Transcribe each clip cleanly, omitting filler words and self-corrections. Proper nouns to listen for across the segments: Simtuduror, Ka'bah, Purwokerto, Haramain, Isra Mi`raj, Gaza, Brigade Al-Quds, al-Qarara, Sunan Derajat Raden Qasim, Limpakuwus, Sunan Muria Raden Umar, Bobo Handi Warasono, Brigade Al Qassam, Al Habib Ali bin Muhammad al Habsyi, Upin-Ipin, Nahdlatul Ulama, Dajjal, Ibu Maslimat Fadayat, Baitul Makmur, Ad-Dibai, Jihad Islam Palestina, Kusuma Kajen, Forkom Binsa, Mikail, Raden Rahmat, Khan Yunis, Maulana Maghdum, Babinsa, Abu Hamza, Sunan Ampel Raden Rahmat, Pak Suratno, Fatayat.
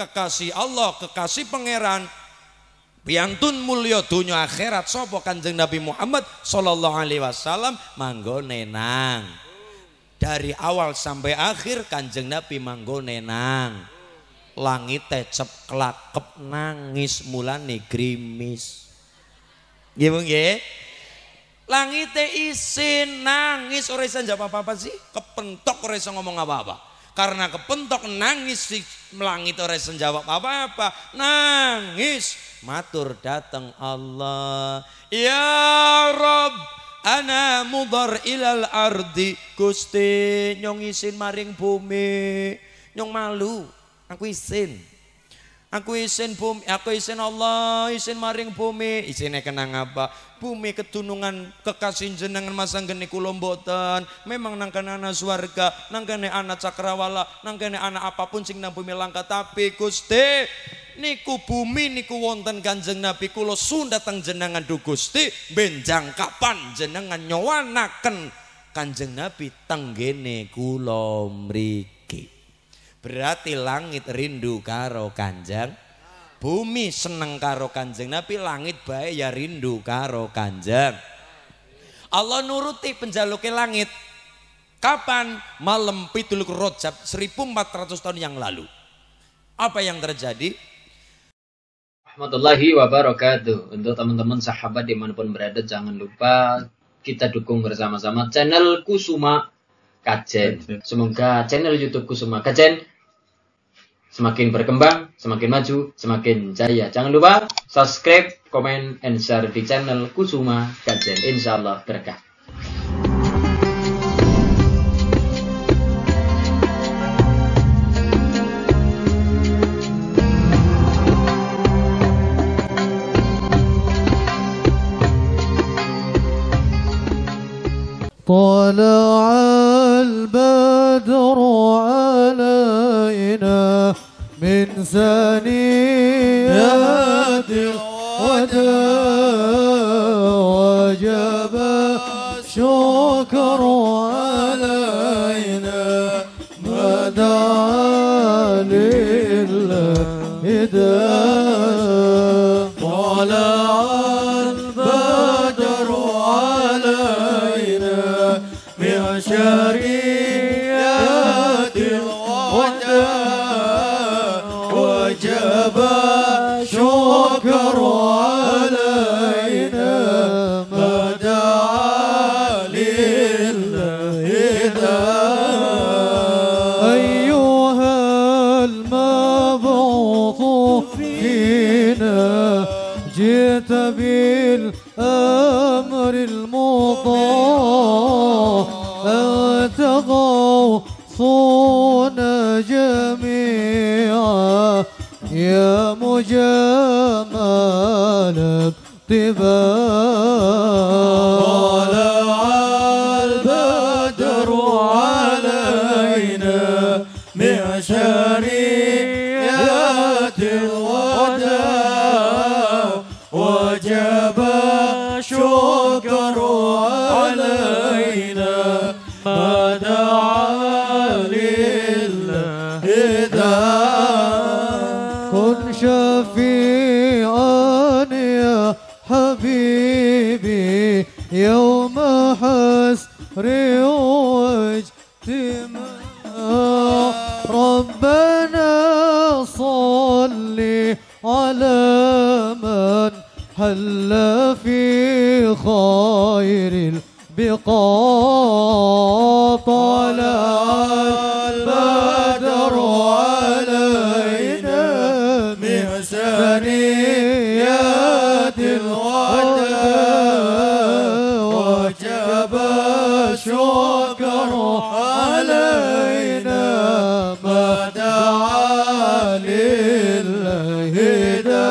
kekasih Allah, kekasih pangeran, piantun mulya dunya akhirat sapa Kanjeng Nabi Muhammad sallallahu alaihi wasallam manggone nang. Dari awal sampai akhir Kanjeng Nabi manggone nang. Langit tecep kelakep nangis mulane grimis. Nggih nggih. Langit isin nangis ora iso njawab apa-apa sih, kepentok ora iso ngomong apa-apa. Karena kepentok nangis si langit ora iso njawab apa-apa, nangis. Matur datang Allah, ya Rob, ana mudhar ilal ardi, Gusti nyong isin maring bumi, nyong malu, aku isin bumi, aku isin Allah, isin maring bumi, isine kenang apa? Bumi ketunungan kekasih jenengan masang geni kulombotan, memang nangkane anak swarga, nangkane anak cakrawala, nangkane anak apapun sing nang bumi langka, tapi Gusti niku bumi niku wonten Kanjeng Nabi, kula sun datang jenengan du Gusti benjang kapan jenengan nyowanaken Kanjeng Nabi tenggene kula mriki. Berarti langit rindu karo Kanjeng, bumi seneng karo Kanjeng Nabi, langit bae ya rindu karo Kanjeng. Allah nuruti penjaluke langit. Kapan? Malam 17 Rajab 1400 tahun yang lalu. Apa yang terjadi? Rahmatullahi wabarakatuh. Untuk teman-teman sahabat dimanapun berada, jangan lupa kita dukung bersama-sama channel Kusuma Kajen. Semoga channel YouTube Kusuma Kajen semakin berkembang, semakin maju, semakin jaya. Jangan lupa subscribe, komen, and share di channel Kusuma Kajen. Insyaallah berkah. من ثنيات الوداع وجب الشكر علينا ما دعا للهدى طلع البدر علينا بعشر جميعا يا مجمل اقتباس طلع البدر علينا مع شريعة الوداع وجب شكر علينا ما دعا كن شفيعا يا حبيبي يوم حسر واجتماع ربنا صلي على من حل في خير البقاع طلع البدر علينا من ثنيات الوداع وجب الشكر علينا ما دعا للهدى.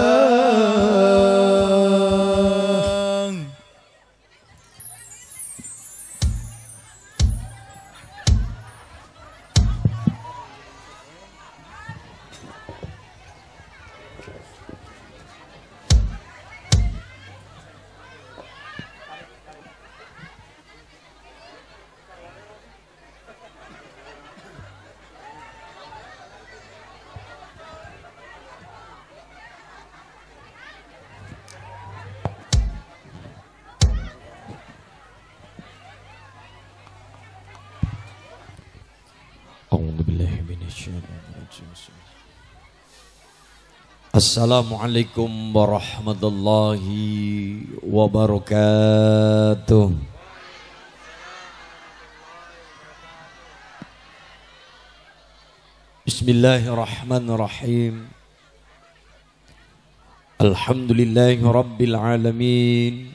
Assalamualaikum warahmatullahi wabarakatuh. Bismillahirrahmanirrahim. Alhamdulillahi rabbil alamin.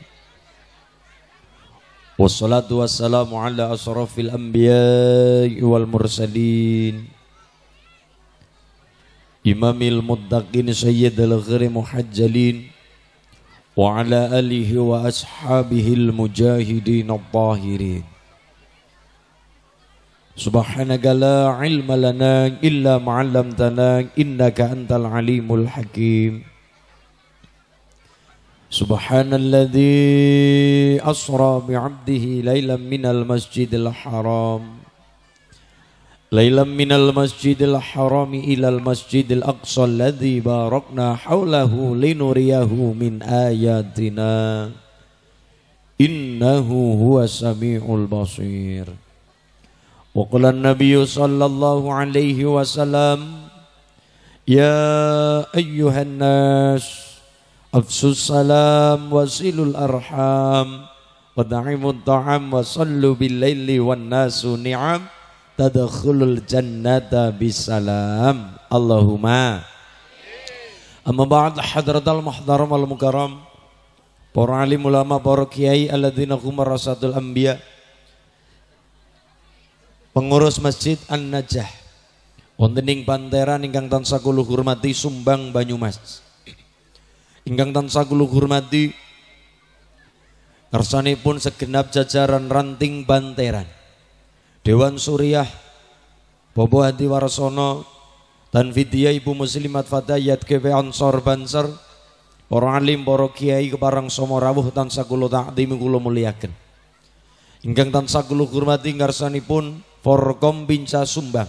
Wassalatu wassalamu ala asrafil anbiya wal mursalin, imamil muttaqin sayyidil ghiri muhajjalin, wa ala alihi wa ashabihil mujahidin al-tahirin. Subhanaka la ilma lana illa ma'allamtana innaka antal alimul hakim. Subhanalladzi asra bi'abdihi laylan minal masjidil haram ilal masjidil aqsa alladzi barakna hawlahu linuriyahu min ayatina innahu huwa sami'ul basir. Wa qala an-nabiyyu sallallahu alaihi wasallam, ya ayyuhan nas afsus salam wasilul arham wa da'imut ta'am wa sallu bil laili wan nasu ni'am tadkhulul jannata bisalam. Allahumma amma ba'd. Hadratal muhtaram wal mukarram, para alim ulama, para kiai alladzina hum rasatul anbiya, pengurus Masjid An-Najah wonten ing Banteran ingkang tansah kula hormati, Sumbang Banyumas ingkang tansah kula hormati, kersanipun segenap jajaran ranting Banteran, Dewan Suriah, Bobo Handi Warasono, Tanvidia, Ibu Maslimat Fadayat, KP Ansor Banser, para alim, para kiai, keparang sama rawuh tansah kula ta'dhimi, kula muliaken. Ingkang tansah kula hormati kersanipun Forkom Binsa Sumbang,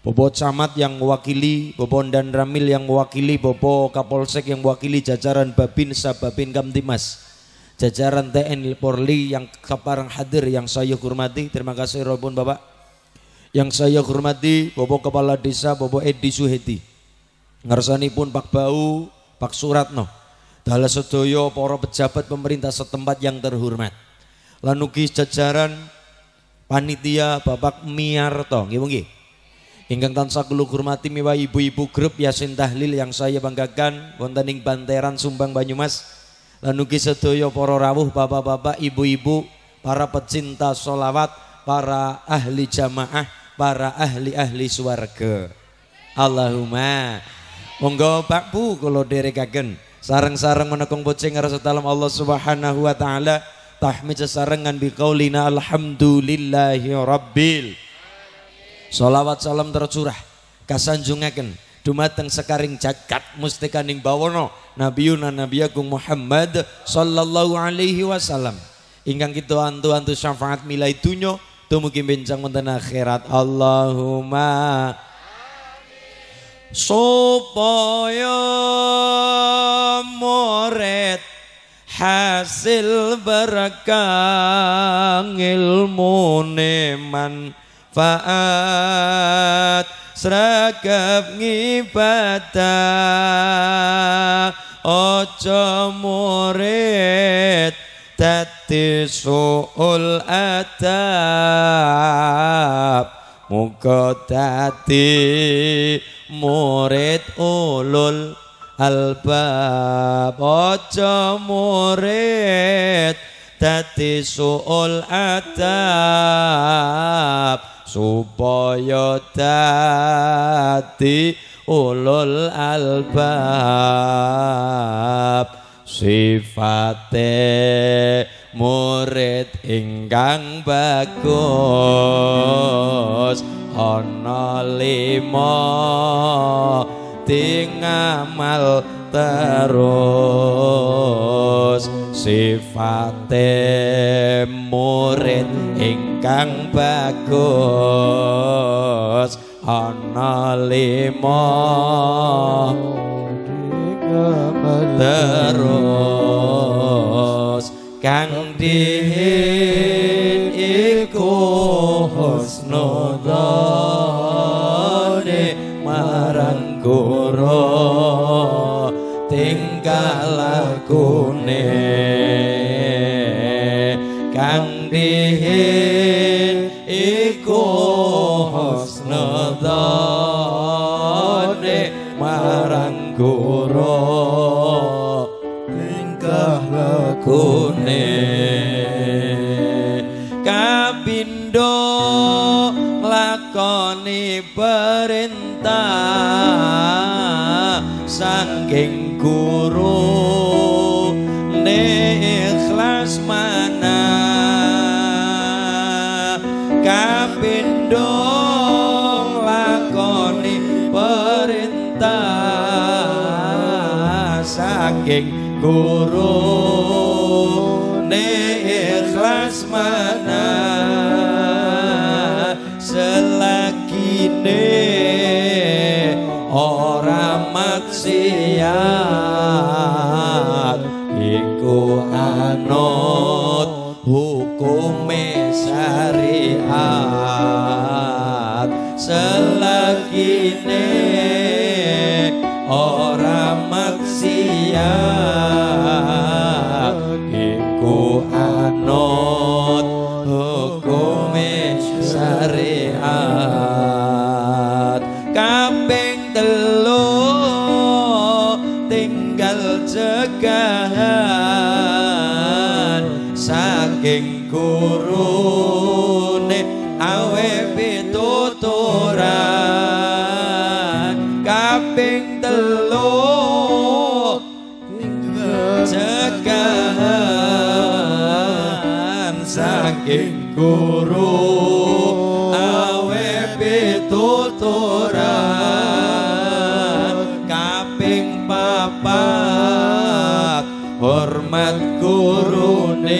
Bobo Camat yang mewakili, Bobo dan Ramil yang mewakili, Bobo Kapolsek yang mewakili, jajaran Babinsa, Babin Gamdimas, jajaran TNI Polri yang keparang hadir yang saya hormati. Terima kasih robun Bapak. Yang saya hormati Bobo Kepala Desa, Bobo Edi Suhedi, ngarsanipun Pak Bau, Pak Suratno, dalah sedoyo para pejabat pemerintah setempat yang terhormat, lan ugi jajaran panitia Bapak Miarto, nggih monggo. Ingkang tansah kula hormati miwahi ibu-ibu grup Yasin Tahlil yang saya banggakan wonten ing Banteran, Sumbang, Banyumas, lan ugi sedaya para rawuh, bapak-bapak, ibu-ibu, para pecinta sholawat, para ahli jamaah, para ahli-ahli swarga. Allahumma monggo Pak Bu kula dherekaken sareng-sareng menekung puji ngarsa dalem Allah Subhanahu wa taala, tahmid sarengan biqaulina alhamdulillahi rabbil. Salawat salam tercurah kasanjungaken dumateng sekaring jagat mustikaning bawana nabiyuna nabiyagung Muhammad sallallahu alaihi wasallam, ingkang kita antu-antu syafaat milai dunya dumugi benjang wonten akhirat. Allahumma supaya murid hasil berkah ilmune man faat sregep ngibadah, ojo murid dadi suul adab, muga dadi murid ulul albab, ojo murid dadi suul adab, supaya dadi ulul albab. Sifate murid ingkang bagus ana lima, tingamal terus. Sifate murid ingkang bagus ana lima, terus. Kang dihin iku husnudon Lenggoro tingkah lakune kang dihin iku husnudone marang guru tingkah lakune kapindo lakoni perintah saking guru ne ikhlas mana kapindo lakoni perintah saking guru ne ikhlas mana selagi ne ora maksiat iku anut hukume syariat selagine ora maksiat iku anut hukume syariat kaping telu tinggal cegahan saking gurune awe pituturan kaping telu tinggal cegahan saking guru hormat gurune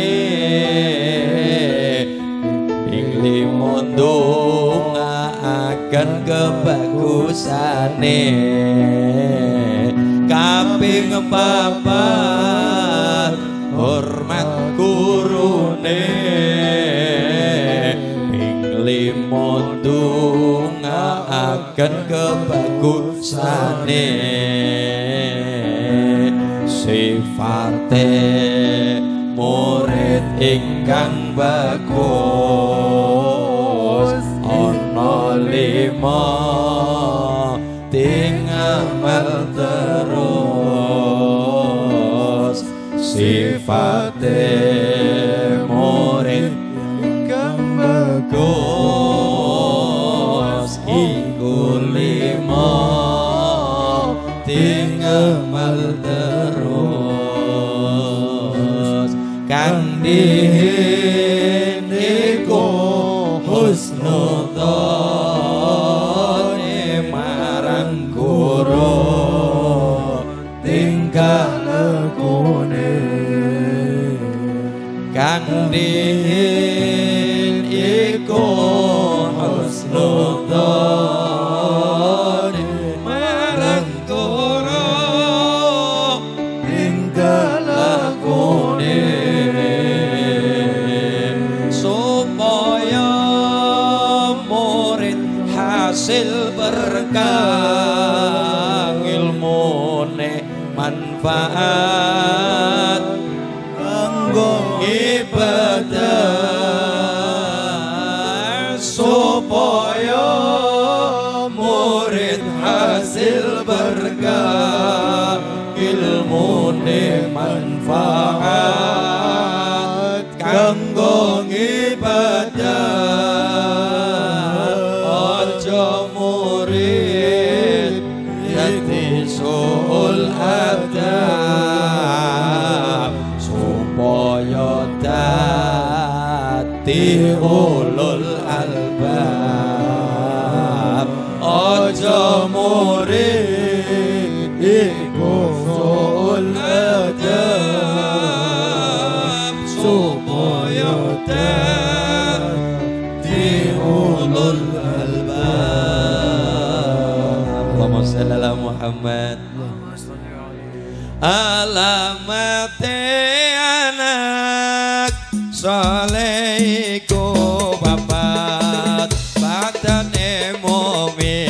ing limondonga akan kebagusane kaping papat hormat gurune ing limondonga akan kebagusane sifate murid ingkang bagus ana lima tingamal terus sifate murid ingkang bagus iku lima tingamal niku husnudone marang guru tingkah lakune kang niku husnudone marang guru tingkah lakune hasil berkah ilmune manfaat kanggo ibadah supaya murid hasil berkah ilmune manfaat kanggo ulul albab aja murid iku sul adab supaya dadi ulul albab Allahumma shalli ala Muhammad alamate anak saleh babat badane momen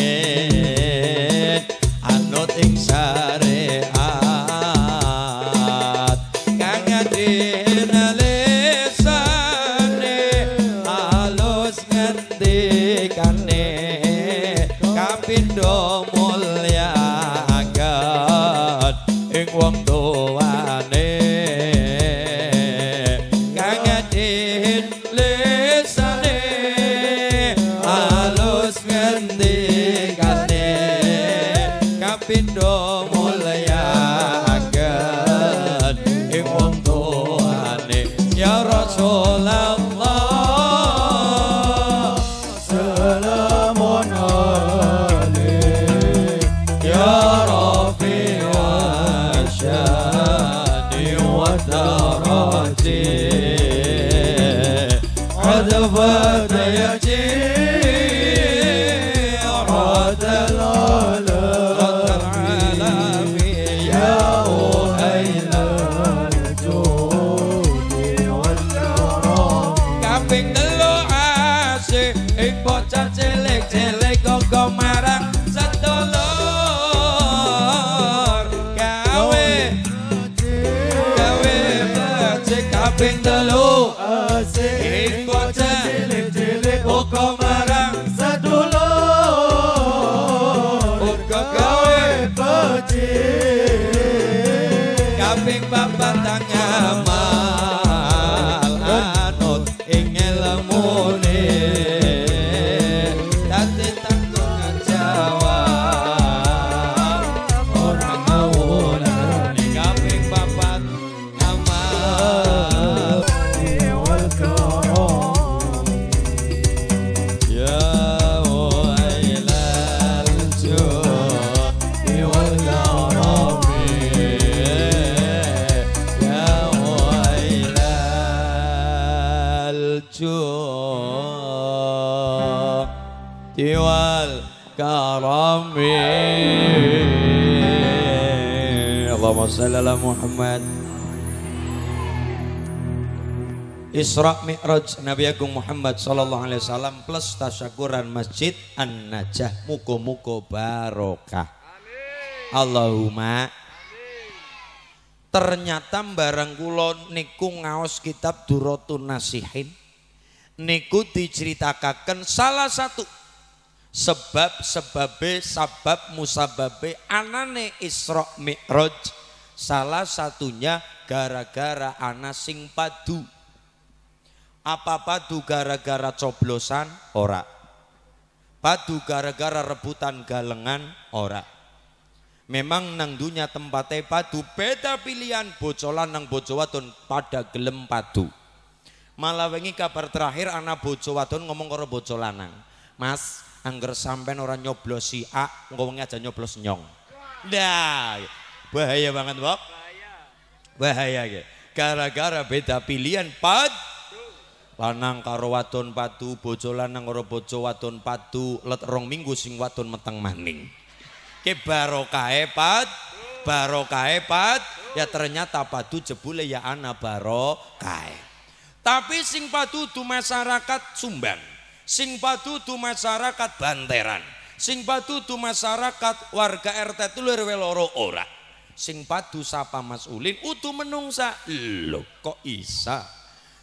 Assalamualaikum Muhammad. Isra Mi`raj Nabi Agung Muhammad sallallahu alaihi wasallam plus tasyakuran Masjid An-Najah muga-muga barokah. Amin. Allahumma. Amin. Ternyata barang kula niku ngaos kitab Durrotun Nasihin niku diceritakaken salah satu sebab-sebabe sabab musababe anane Isra Mi`raj. Salah satunya gara-gara ana sing padu. Apa padu gara-gara coblosan? Ora. Padu gara-gara rebutan galengan? Ora. Memang nang dunya tempate padu, beda pilihan bocolan nang bojo wadon pada gelem padu. Malah wingi kabar terakhir ana bojo wadon ngomong karo bojo lanang. Mas, angger sampean ora nyoblos si A, engko wingi aja nyoblos nyong. Nah, bahaya banget, Pak. Bahaya ya. Gara-gara beda pilihan pad. Lanang karo wadon padu, bojo lanang karo bojo wadon padu, let rong minggu sing wadon meteng maning. Ki barokahe pad, barokahe pad. Ya ternyata padu jebule ya ana barokahe. Tapi sing padu du masyarakat Sumbang, sing padu du masyarakat Banteran, sing padu du masyarakat warga RT 3 ora. Sing padu sapa Mas Ulin utu menungsa. Lho kok isa?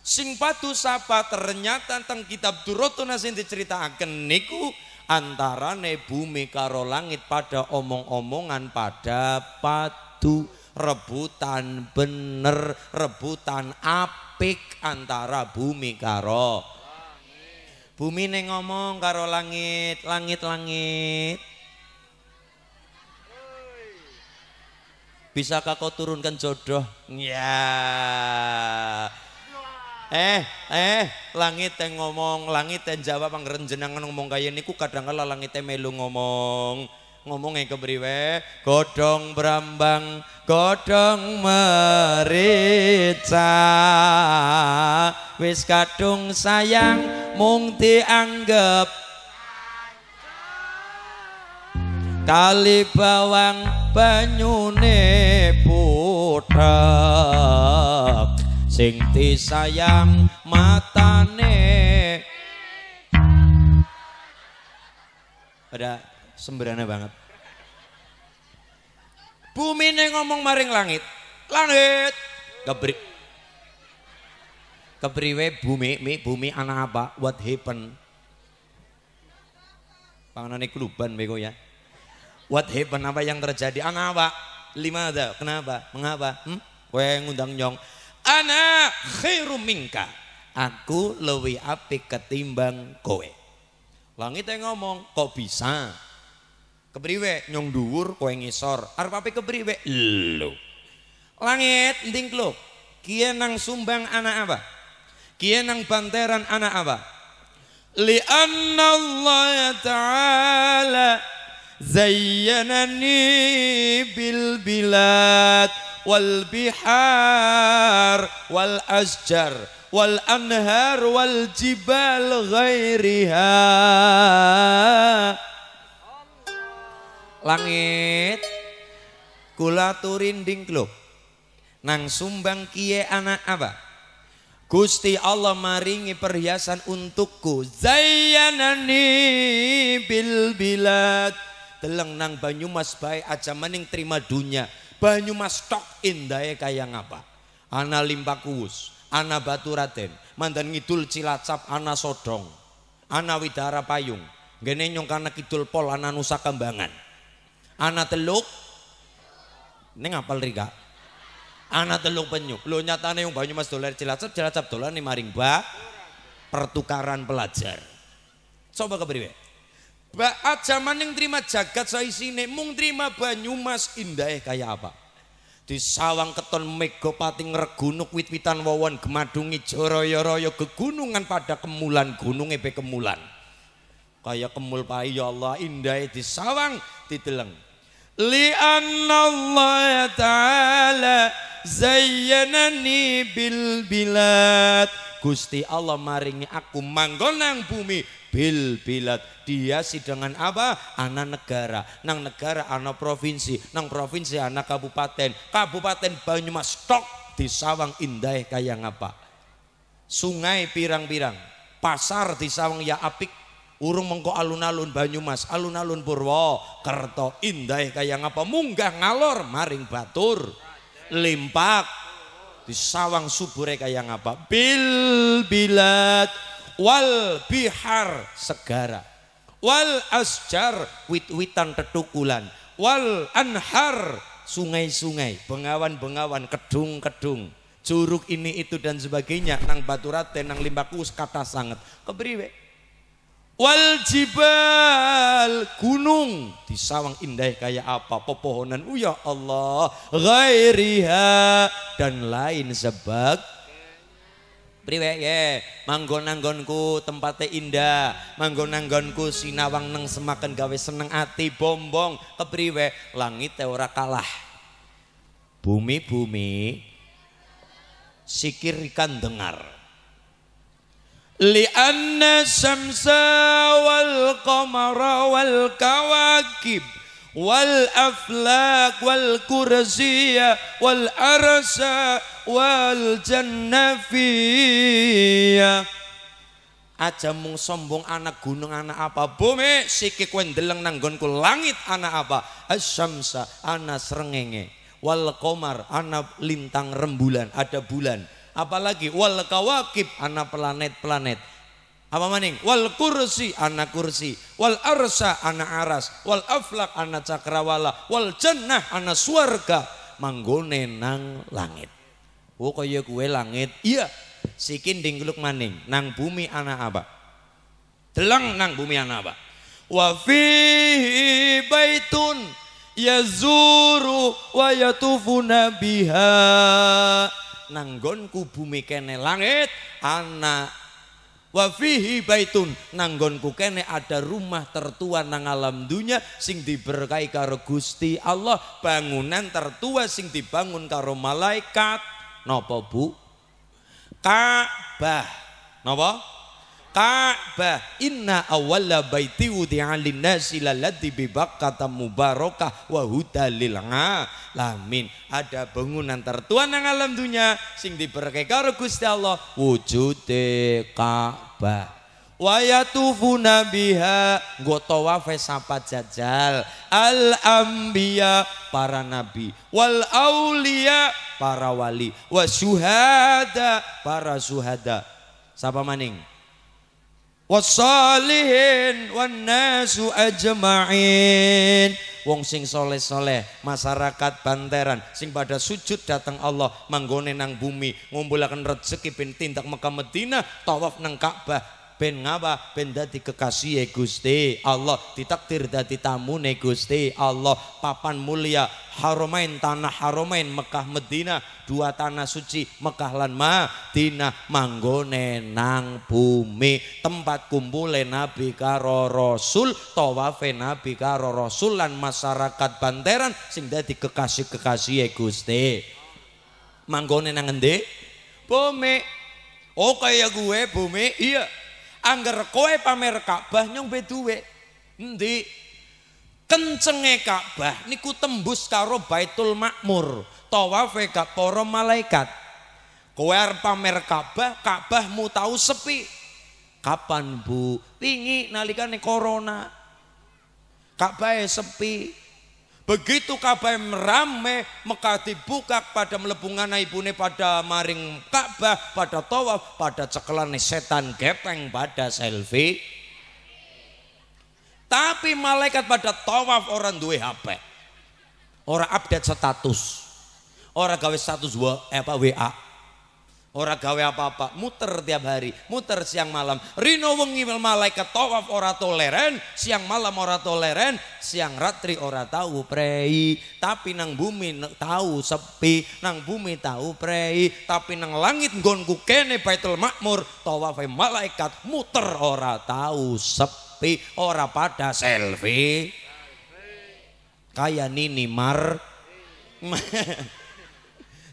Sing padu sapa ternyata tentang kitab Durrotun Nasihin diceritakan niku antarane bumi karo langit pada omong-omongan pada padu, rebutan bener, rebutan apik antara bumi karo langit. Bumi ning ngomong karo langit, langit-langit, bisakah kau turunkan jodoh? Ya. Langit yang ngomong, langit yang jawab, pangeran jenengan ngomong kaya niku kadang-kadang langit yang melu ngomong. Ngomong yang kebriwe, godhong brambang, godhong merica, wis kadung sayang, mung dianggep. Kali bawang banyune puthek, sing disayang matane. Ada sembrana banget. Bumi ini ngomong maring langit, langit kebrik kebriwe bumi, bumi anak apa? What happen? Panganane kluban bego ya. What happen, apa yang terjadi? Ana apa? Lima ada. Kenapa? Mengapa? Kowe ngundang nyong. Ana khairu minka. Aku luwih apik ketimbang kowe. Langit yang ngomong, kok bisa? Kepriwe nyong dhuwur kowe ngisor. Arep ape kepriwe? Lho. Langit ndingkluk. Kiye nang Sumbang anak apa? Kiye nang Banteran anak apa? Li'anna Allah ta'ala zayyanani bil bilad wal bihar wal asjar wal anhar wal jibal ghairiha. Langit kula turin dingkluk nang Sumbang kiye anak apa? Gusti Allah maringi perhiasan untukku. Zayyanani bil bilad. Teleng nang Banyumas bae aja maning terima dunya. Banyumas tok indahe kaya ngapa? Ana Limpakuwus, ana Baturraden, mandan ngidul Cilacap ana Sodong, ana Widara Payung, ngene nyong kana kidul pol ana Nusakambangan. Ana Teluk ning apal rika? Ana Teluk Penyuk. Lho nyatane wong Banyumas dolar Cilacap, Cilacap dolane maring ba pertukaran pelajar. Coba kepriwe? Baat zaman yang terima jagat saya sini, mung terima Banyumas indah kaya apa? Di sawang keton megopati ngeregunuk wit-witan wawon gemadungi joroyo-royo kegunungan pada kemulan gunung epe kemulan. Kaya kemul pai ya Allah indah di sawang titeleng. Li'anallah ta'ala zayyanani bil bilad. Gusti Allah maringi aku manggon nang bumi bil bilad. Dia sidangan apa? Ana negara. Nang negara ana provinsi. Nang provinsi ana kabupaten. Kabupaten Banyumas tok di sawang indah kaya ngapa? Sungai pirang-pirang. Pasar di sawang ya apik. Urung mengko alun-alun Banyumas, alun-alun Purwokerto indah kaya ngapa? Munggah ngalor maring Batur Limpak. Di sawang subure kaya ngapa? Bil bilad wal bihar segara wal asjar wit-witan tetukulan wal anhar sungai-sungai bengawan-bengawan kedung-kedung juruk ini itu dan sebagainya nang Baturraden nang Limpakuwus kata sanget kepriwe? Wal jibal gunung di sawang indah kaya apa? Pepohonan ya Allah ghairiha dan lain sebab priwe ye manggon-anggonku tempatnya indah manggon-anggonku sinawang neng semakan gawe seneng ati bombong kepriwe langit ora kalah bumi-bumi sikirikan dengar li'anna syamsa wal qamara wal kawakib wal aflak wal kursiya wal arsa wal jannafiya. Aja mung sombong anak gunung anak apa bumi sikik wendeleng nanggonku langit anak apa asyamsa anak srengenge wal qamar anak lintang rembulan ada bulan apalagi wal kawakib anak planet-planet. Apa maning? Wal kursi, wal arsa anak aras, wal aflak anak cakrawala, wal jannah anak swarga, manggone nang langit. Oh kaya gue langit, iya. Sikin dinggluk maning, nang bumi anak apa? Deleng nang bumi anak apa? Wa fihi baitun yazuru wa yatufuna biha. Nanggonku bumi kene langit anak. Wa fihi baitun nanggonku kene ada rumah tertua nang alam dunya sing diberkahi karo Gusti Allah, bangunan tertua sing dibangun karo malaikat. Napa Bu? Ka'bah. Napa? Ka'bah. Inna awwala baiti wudi'a lin-nasi lalladzi bi Bakkata mubarakah wa huda lil alamin. Ada bangunan tertua nang alam dunya sing diberkahi karo Gusti Allah wujude Ka'bah. Wa yatufuna biha nggo tawafe sapa jajal al anbiya para nabi wal aulia para wali wa syuhada para syuhada sapa maning wassalihin wan nasu ajmain wong sing soleh-soleh masyarakat Banteran sing pada sujud datang Allah manggone nang bumi ngumpulaken rejeki ben tindak Mekah Madinah tawaf nang Ka'bah ben ngapa ben dadi kekasih Gusti Allah, ditakdir dadi tamune Gusti Allah, papan mulia Haramain, tanah Haramain Mekah Medina, dua tanah suci Mekah lan Madinah, manggone nang bumi, tempat kumpule nabi karo rasul, tawafe nabi karo rasul, lan masyarakat Banteran sing dadi kekasih-kekasih Gusti, manggone nang endi? Bumi. Oh kaya gue bumi, iya. Angger kowe pamer Ka'bah nyong be duwe endi? Kencenge Ka'bah niku tembus karo Baitul Makmur, tawafe gak para malaikat. Kowe arep pamer Ka'bah, Ka'bahmu tau sepi. Kapan, Bu? Wingi nalikane corona. Ka'bah sepi. Begitu Ka'bah merame, Mekah dibuka, pada melebungan ibune pada maring Ka'bah, pada tawaf, pada cekelane setan gepeng, pada selfie. Tapi malaikat pada tawaf orang duwe HP, orang update status, orang gawe status WA, orang gawe apa-apa, muter tiap hari, muter siang malam. Rino wengi malaikat tawaf ora toleren, siang malam ora toleren, siang ratri ora tahu prei, tapi nang bumi tahu sepi, nang bumi tahu prei, tapi nang langit nggonku kene Baitul Makmur, tawafe malaikat muter ora tahu sepi, ora pada selfie. Kaya nini mar.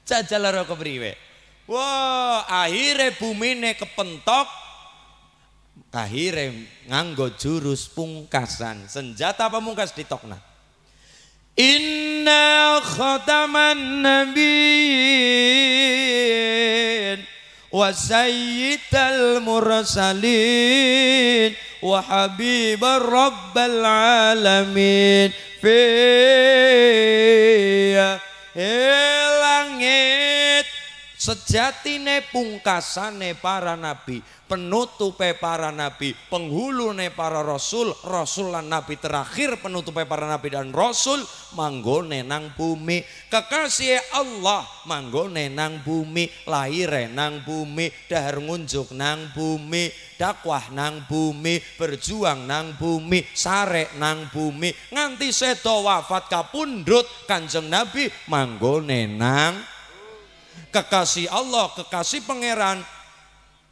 Jajalara kepriwe? Wah, wow, akhirnya bumine kepentok, akhirnya nganggo jurus pungkasan, senjata pamungkas ditokna. Inna khataman nabiyyin wa sayyidal mursalin wa habibar rabbil alamin fi langit. Sejatine pungkasane para nabi, penutupe para nabi, penghulune para rasul, rasul lan nabi terakhir, penutupe para nabi dan rasul, manggone nang bumi. Kekasih Allah manggone nang bumi, lahire nang bumi, dahar ngunjuk nang bumi, dakwah nang bumi, berjuang nang bumi, sare nang bumi, nganti sedo wafat kapundhut Kanjeng Nabi manggone nang. Kekasih Allah, kekasih pangeran,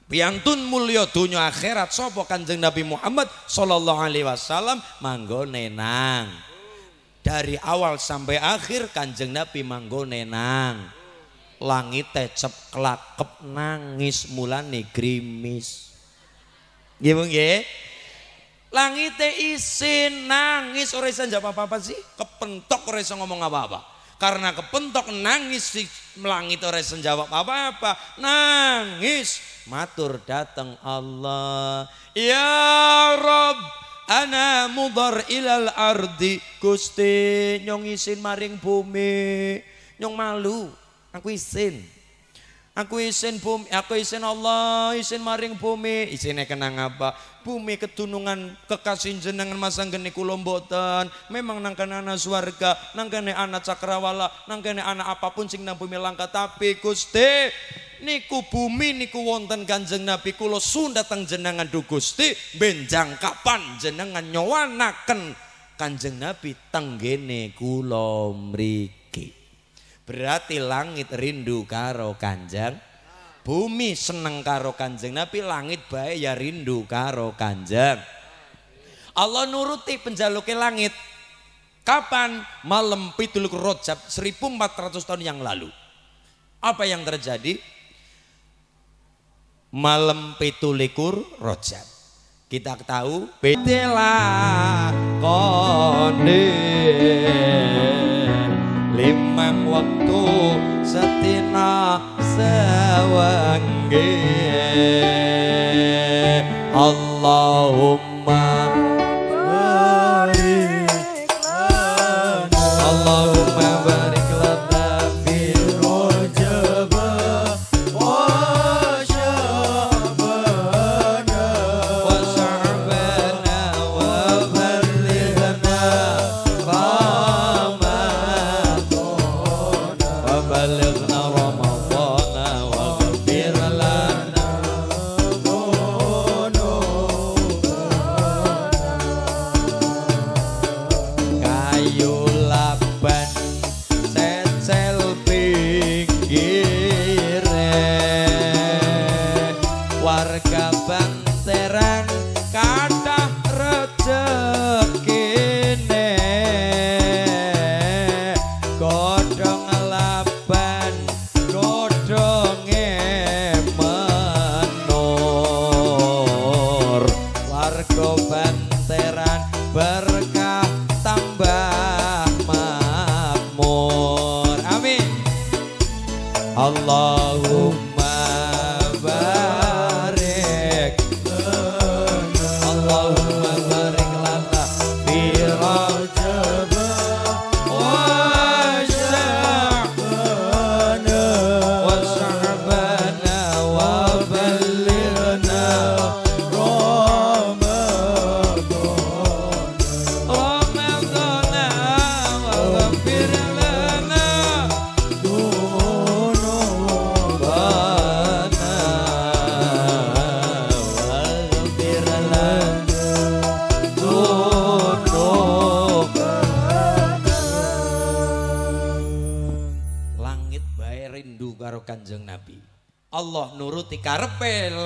piantun mulya dunya akhirat sapa Kanjeng Nabi Muhammad sallallahu alaihi wasallam manggone nang. Dari awal sampai akhir Kanjeng Nabi manggone nang. Langit tecep kelakep nangis mulane grimis. Nggih Bu nggih. Langit isin nangis ora iso njawab apa-apa sih, kepentok ora iso ngomong apa-apa. Karena kepentok nangis si melangit orang senjawab apa-apa, nangis. Matur datang Allah, ya Rob, ana mudhar ilal ardi, Gusti nyong isin maring bumi, nyong malu, aku isin, aku isin bumi, aku isin Allah, isin maring bumi, isinnya kenang apa? Bumi ketunungan kekasih jenengan masang geni kulombotan, memang nangkana anak suarga, nangkana anak cakrawala, nangkana anak apapun sing nang bumi langka, tapi Gusti niku bumi niku wonten Kanjeng Nabi, kula sun datang jenengan du Gusti benjang kapan jenengan nyowanaken Kanjeng Nabi tenggene kula mriki. Berarti langit rindu karo Kanjeng, bumi seneng karo Kanjeng Nabi, langit bae ya rindu karo Kanjeng. Allah nuruti penjaluke langit. Kapan? Malam 7 Rajab 1400 tahun yang lalu. Apa yang terjadi? Malam 17 Rajab. Kita tahu betela konde limang waktu setina sewangge. Allahumma barik lana, Allahumma barik lana fil Rajab wa Sya'bana wa Sya'bana wa ballighna Ramadhana wa ballighna Ramadhana. Oh no.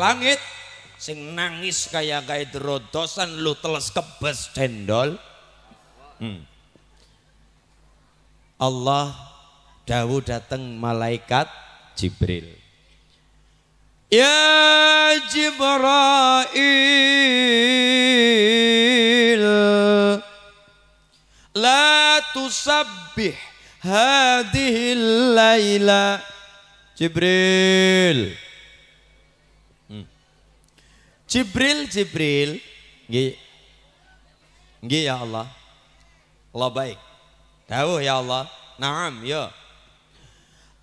Langit sing nangis kaya gawe drodosan lu teles kebes cendol. Allah dawuh dateng malaikat Jibril, ya Jibrail la tusabbih hadhil laila. Jibril, Jibril, Jibril, nggih ya Allah, Allah baik, dawuh ya Allah, naam ya,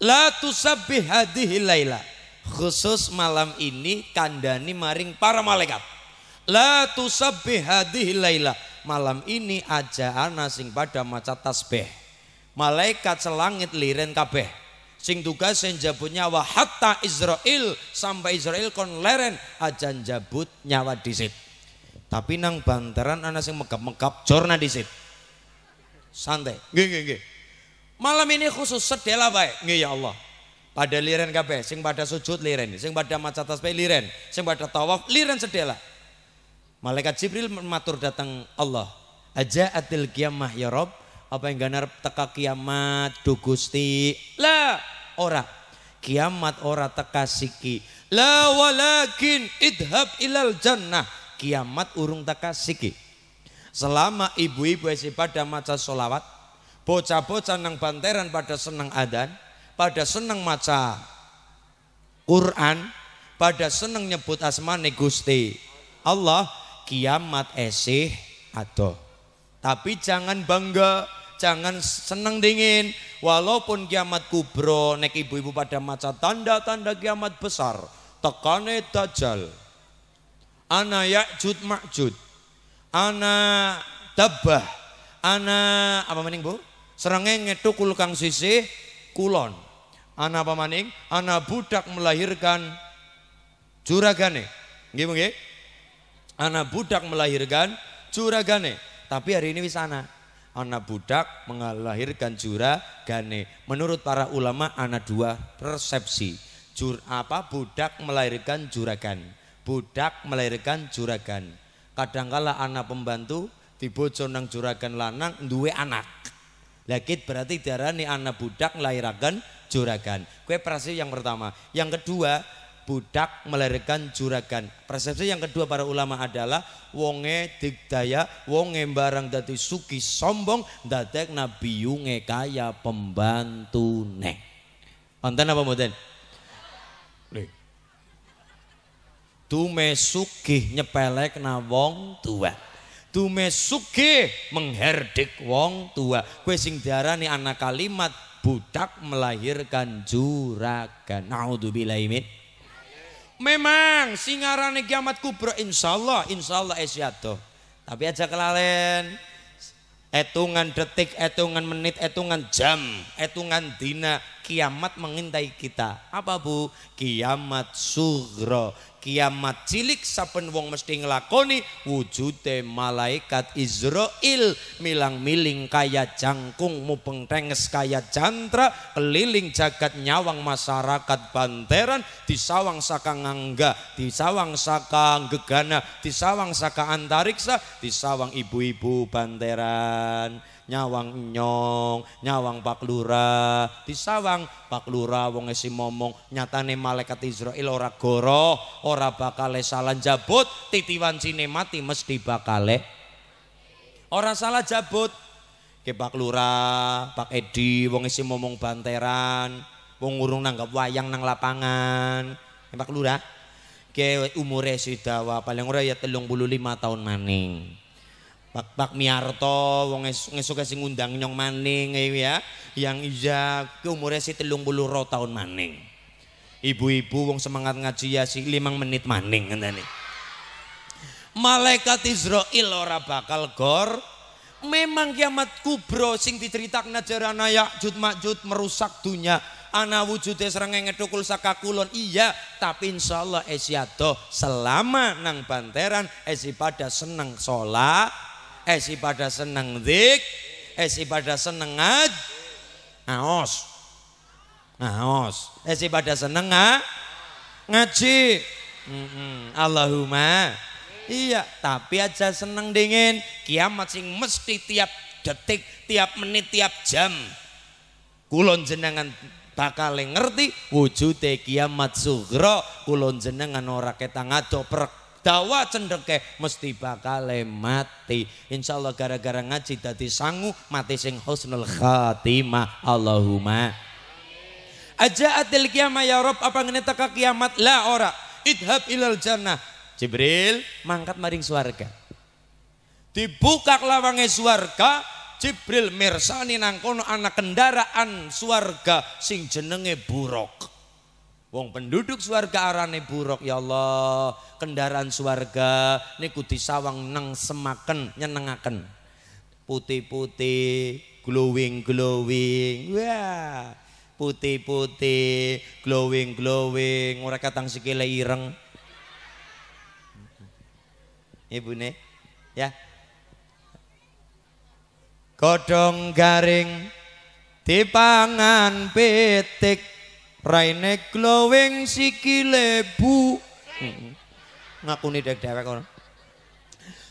la tusabbih hadhihi laila, khusus malam ini kandani maring para malaikat, la tusabbih hadhihi laila, malam ini aja ana sing pada maca tasbih, malaikat selangit liren kabeh. Sing tugas yang jabut nyawa hatta Israel, sampai Israel kon leren ajan jabut nyawa disit. Tapi nang Banteran ana sing megap-megap jorna disit. Santai. Nggih. Malam ini khusus sedela bae. Nggih ya Allah. Pada liren kabeh, sing pada sujud liren, sing pada maca tasbih liren, sing pada tawaf liren sedela. Malaikat Jibril matur datang Allah. Aja'atil qiyamah ya Rabb. Apa yang ganar teka kiamat du Gusti? La ora kiamat ora teka siki. La walakin idhab ilal jannah. Kiamat urung teka siki. Selama ibu-ibu isi pada maca solawat, bocah-bocah nang Banteran pada seneng adzan, pada seneng maca Quran, pada seneng nyebut asmane Gusti Allah, kiamat esih adoh. Tapi jangan bangga, jangan seneng dingin. Walaupun kiamat kubro, nek ibu-ibu pada maca tanda-tanda kiamat besar, tekane dajjal, ana yakjud makjud, ana dabah, ana apa maning bu? Serenge ngetukul kang sisih kulon, ana apa maning? Ana budak melahirkan juragane, nggih? Ana budak melahirkan juragane. Tapi hari ini wisana. Anak budak melahirkan juragane. Menurut para ulama anak dua persepsi. Budak melahirkan juragan. Budak melahirkan juragan. Kadangkala anak pembantu dibojo nang juragan lanang duwe anak. Lakit berarti diarani anak budak melahirkan juragan. Kue persepsi yang pertama. Yang kedua, budak melahirkan juragan. Persepsi yang kedua para ulama adalah wonge digdaya, wonge barang dadi suki sombong, dadek nabi yunge kaya pembantu ne. Wonten apa mboten? Dume sugih nyepelekna wong tua. Dume sugih mengherdik wong tua. Kowe sing diarani anak kalimat budak melahirkan juragan. Naudzubillahi min. Memang singarane kiamat kubro insya Allah esyato. Tapi aja kelalen, etungan detik, etungan menit, etungan jam, etungan dina, kiamat mengintai kita. Apa bu? Kiamat sugro, kiamat cilik saben wong mesti ngelakoni wujude malaikat Israil milang-miling kaya jangkung, mubeng tenges kaya jantra, keliling jagat nyawang masyarakat Banteran, disawang saka ngangga, disawang saka gegana, disawang saka antariksa, disawang ibu-ibu Banteran. Nyawang nyong, nyawang Pak Lurah, disawang Pak Lurah wong esi momong, nyatane malaikat Israil ora goroh, ora bakale salah jabut, titiwan cine mati mesti bakale ora salah jabut. Ke Pak Lurah, Pak Edi wong esi momong Banteran, wong urung nanggap wayang nang lapangan. Pak Lurah. Ke umure sidawa paling ora ya 35 tahun maning. Pak Miarto wong esuk sing ngundang nyong maning ya, yang iya ke umure si 30 tahun maning. Ibu-ibu wong semangat ngaji ya si 5 menit maning ngenteni. Malaikat Izrail ora bakal gor. Memang kiamat kubro sing diceritakna jarana Yakjud Makjud merusak dunia. Ana wujude srengenge tukul saka kulon. Iya, tapi insyaallah esiado selama nang Banteran esi pada seneng sholat, esi pada seneng zik, esi pada seneng ngaj. Aos. Aos. Esi pada seneng ngaji. Allahumma. Iya, tapi aja seneng dingin. Kiamat sing mesti tiap detik, tiap menit, tiap jam. Kulon jenengan bakal ngerti wujude kiamat sugra. Kulon jenengan ora ketang ado perdawa cendeke mesti bakal mati. Insyaallah gara-gara ngaji dadi sangu mati sing husnul khatimah. Allahumma. Ajaatil kiamah ya Rob, apa ngene teka kiamat? La ora. Idhab ilal jannah. Jibril mangkat maring swarga. Dibuka lawange swarga, Jibril mirsani nang kono ana kendaraan swarga sing jenenge buruk. Wong penduduk swarga arane buruk. Ya Allah, kendaraan swarga niku disawang nang semaken nyenengaken. Putih-putih, glowing-glowing. Wah, putih-putih, glowing-glowing, ora katang sikile ireng. Ibu ne, ya. Godhong garing dipangan pitik, raine glowing sikile bu. Ngakune dewek-dewek ora.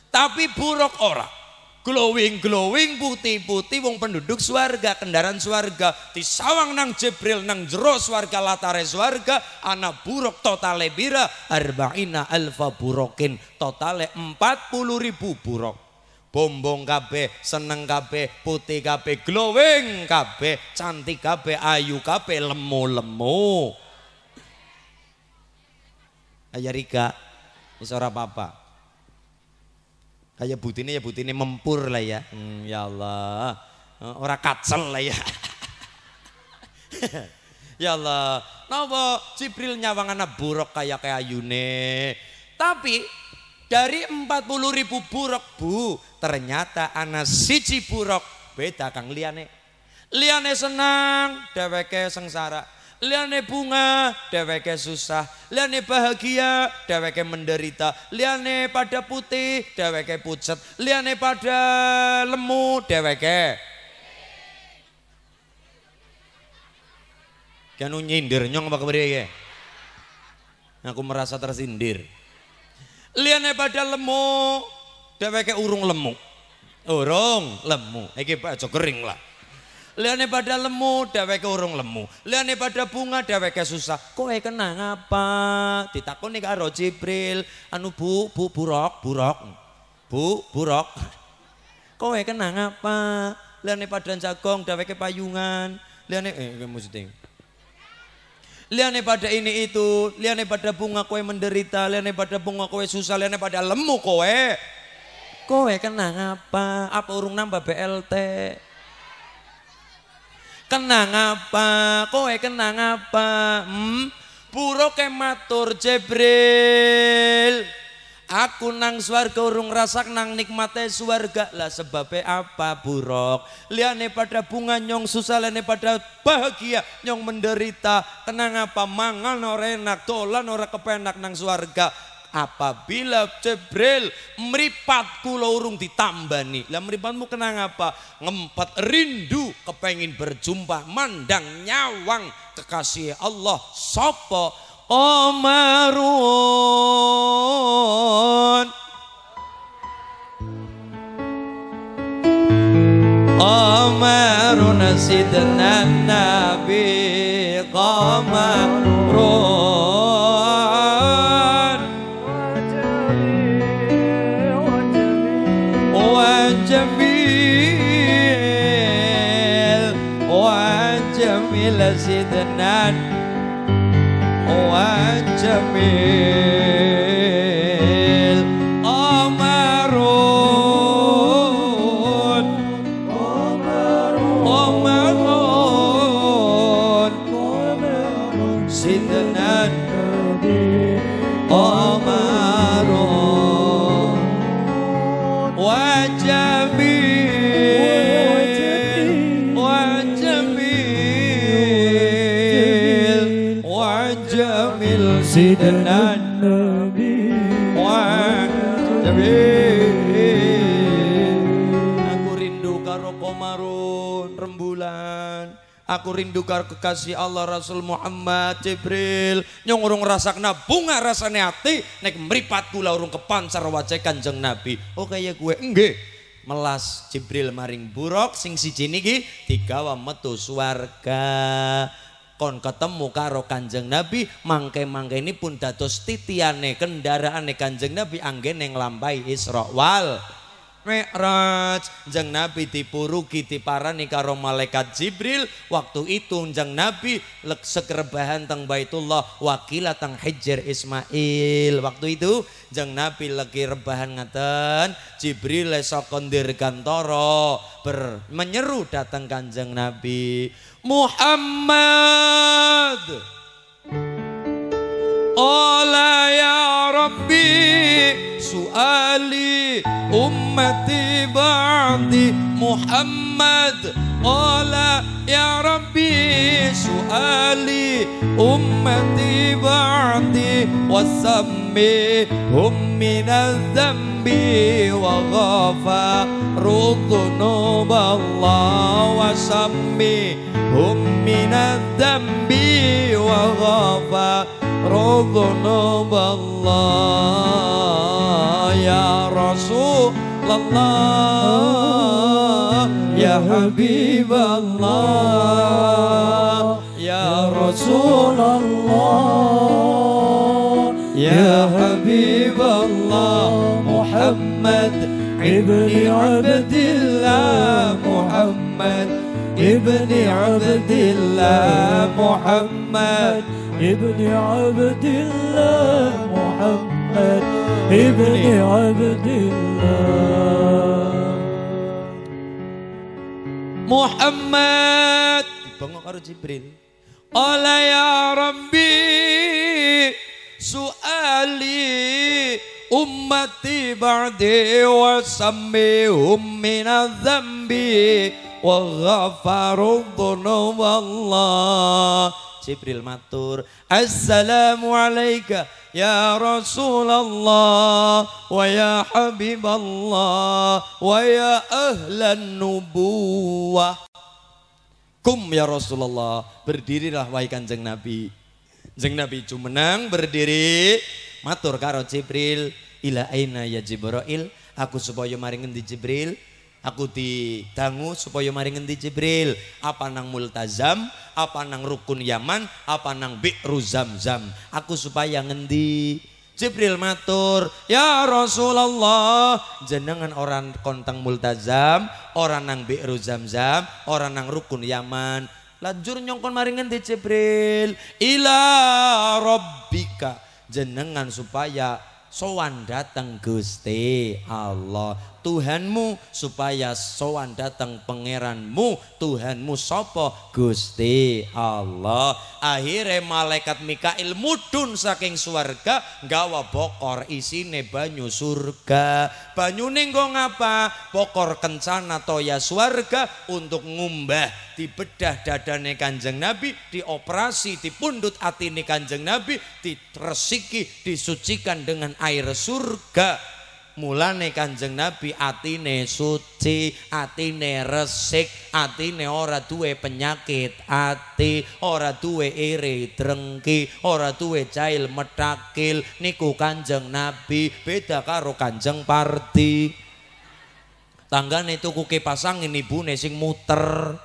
Tapi buruk ora. Glowing-glowing putih-putih wong penduduk swarga, kendaraan swarga disawang nang Jibril nang jero swarga latare swarga ana buruk totale bira arba'ina alfa burokin, totale 40.000 buruk. Bombong kabeh, seneng kabeh, putih kabeh, glowing kabeh, cantik kabeh, ayu kabeh, lemu-lemu. Ayo Rika, wis ora apa-apa. Kayak butine ya butine mempur lah ya. Ya Allah. Ora kacel lah ya. Ya Allah. Napa Jibril nyawangana buruk kayak ayune. Tapi dari 40.000 buruk bu, ternyata ana siji buruk beda kang liyane. Liyane senang, dheweke sengsara. Liane bunga, dheweke susah. Liane bahagia, dheweke menderita. Liane pada putih, dheweke pucet. Liane pada lemu, dheweke. Kanu nyindir nyong apa kepriye? Aku merasa tersindir. Liane pada lemu, dheweke urung lemu. Urung lemu. Iki aja kering lah. Liane pada lemu, dheweke urung lemu. Liane pada bunga, dheweke susah. Kowe kena ngapa? Ditakoni karo Jibril. Anu bu, bu burok, burok. Bu burok. Kowe kena ngapa? Liane pada jagong, dheweke payungan. Liane maksudnya. Liane pada ini itu, liane pada bunga kowe menderita, liane pada bunga kowe susah, liane pada lemu kowe. Kowe kena ngapa? Apa urung nambah BLT? Kenang apa? Kowe kenang apa? Buroke matur Jibril. Aku nang swarga urung rasak nang nikmate swarga. Lah sebabe apa buruk? Liane pada bunga nyong susah, liane pada bahagia nyong menderita. Kenang apa? Mangan ora enak, dolan ora kepenak nang swarga. Apabila Jibril meripat kula urung ditambani. Lah meripatmu kenang apa? Ngempet rindu kepengin berjumpa mandang nyawang kekasih Allah sapa Omarun. Omarun sidna nabi qamarun. وجميل سيدنا وجميل أمرون أمرون أمرون سيدنا أمرون Sayyidina Nabi aku rindu karo komarun rembulan, aku rindu karo kekasih Allah Rasul Muhammad Jibril nyong urung rasakna bunga rasane ati nek mripat kula urung kepancar wace Kanjeng Nabi. Oh kaya gue nggih melas Jibril maring buruk sing siji niki digawa metu swarga. Kon ketemu karo Kanjeng Nabi, mangke-mangke ini pun dados titiane kendaraane Kanjeng Nabi anggene nglampahi Isra wal Mi'raj. Kanjeng Nabi dipurugi diparani karo malaikat Jibril. Waktu itu Kanjeng Nabi sekrebahan teng Baitullah wakila teng Hijr Ismail. Waktu itu Kanjeng Nabi lagi rebahan ngaten, Jibril saka Dirgantara menyeru datang Kanjeng Nabi, Muhammad Ola ya Rabbi su'ali ummati ba'di Muhammad Ola ya Rabbi su'ali ummati ba'di wasammi minaz zambi wa ghafaru dhunuballah wasammi minaz zambi wa ghafaru dhunuballah ya Rasulullah ya Habiballah ya Rasulullah ya Habiballah Muhammad ibni Abdillah Muhammad ابن عبد الله محمد ابن عبد الله محمد ابن عبد الله محمد bengok karo Jibril. Ola ya Rabbi su'ali ummati ba'di wa sammihum minadz-dzambi wa ghafaru dhunuballah. Jibril matur, assalamu alayka ya Rasulullah wa ya Habiballah wa ya ahlan nubuwah. Kum ya Rasulullah, berdirilah wahai Kanjeng Nabi. Kanjeng Nabi jumeneng berdiri matur karo Jibril, ila aina ya Jibril, aku supaya maring ngendi Jibril? Aku didangu supaya maring ngendi Jibril? Apa nang multazam, apa nang rukun Yaman, apa nang bi'ru Zamzam? Aku supaya ngendi? Jibril matur, ya Rasulullah, jenengan orang kontang multazam, orang nang bi'ru Zamzam, orang nang rukun Yaman. Lanjur nyongkon maring ngendi Jibril? Ila Rabbika, jenengan supaya sowan datang Gusti Allah Tuhanmu, supaya sowan datang pangeranmu Tuhanmu sapa Gusti Allah. Akhirnya malaikat Mikail mudhun saking swarga gawa bokor isine banyu surga. Banyune nggo ngapa? Bokor kencana toya swarga untuk ngumbah. Dibedah dadane Kanjeng Nabi, dioperasi, dipundhut atine Kanjeng Nabi, ditresiki, disucikan dengan air surga. Mulane Kanjeng Nabi atine suci, atine resik, atine ora duwe penyakit ati, ora duwe iri drengki, ora duwe cail metakil. Niku Kanjeng Nabi, beda karo Kanjeng Parti. Tanggane tuku kipas angin ibune sing muter.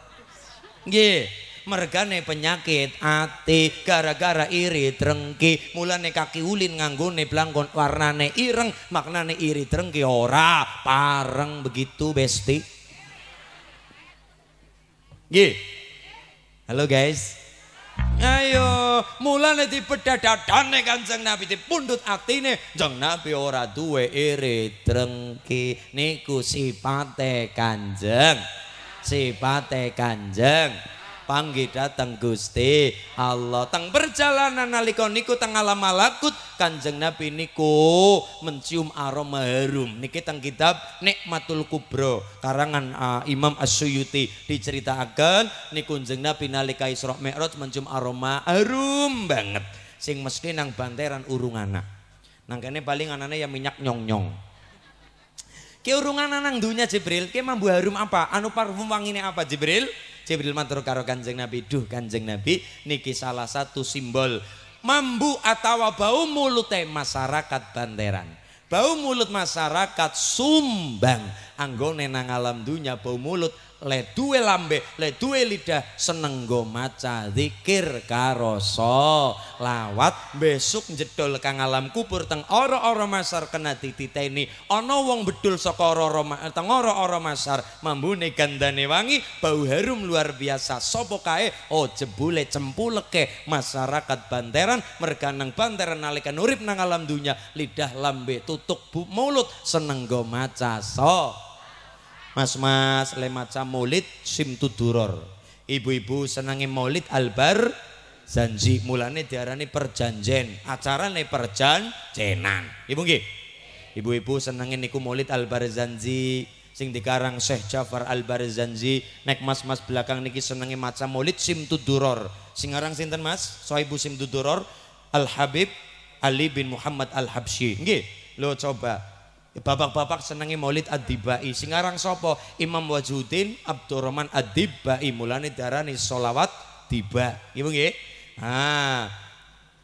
Nggih. Mergane penyakit ati gara-gara iri drengki, mulane kaki ulin nganggone blangkon warnane ireng, maknane iri drengki ora pareng begitu besti. Nggih. Halo guys. Ayo, mulane dipedhadhadhane Kanjeng Nabi dipundhut aktine, Kanjeng Nabi ora duwe iri drengki, niku sipate Kanjeng. Sipate Kanjeng. Panggih dateng Gusti Allah teng perjalanan nalika niku teng alam malakut Kanjeng Nabi niku mencium aroma harum niki teng kitab Nikmatul Kubro karangan Imam Asy-Syu'uti diceritakan niku Kanjeng Nabi nalika Isra Mi'raj mencium aroma harum banget sing mesti nang Banteran urungana nang kene paling anane ya minyak nyong-nyong ki urungana nang dunya Jibril ki mambu harum apa anu parfum wangine apa Jibril Jibril matur karo Kanjeng Nabi, duh Kanjeng Nabi niki salah satu simbol mambu atawa bau mulute masyarakat Banteran. Bau mulut masyarakat Sumbang anggone nang alam dunya bau mulut le duwe lambe, le duwe lidah seneng go maca zikir karo selawat besok njedol kang alam kubur teng ora-ora masar kena dititeni ana wong bedul saka ora-ora masar mambune gandane wangi bau harum luar biasa sapa kae oh jebule cempuleke masyarakat Banteran merga nang Banteran nalika urip nang alam dunya lidah lambe tutuk mulut seneng go maca Mas-mas le maca maulid simtuduror. Ibu-ibu senangi maulid albar janji mulane diarani perjanjen, acarane perjanjenan. Ibu nggih. Ibu-ibu senangi niku maulid albar janji sing dikarang Syekh Jafar albar janji. Nek mas-mas belakang niki senangi maca maulid simtuduror. Sing aran sinten Mas? Sohibu simtuduror Al Habib Ali bin Muhammad al Habsyi. Nggih. Lo coba bapak-bapak senangi maulid ad-dibai singarang sopo Imam Wajuddin Abdurrahman ad-dibai mulane darani solawat tiba ibu nggih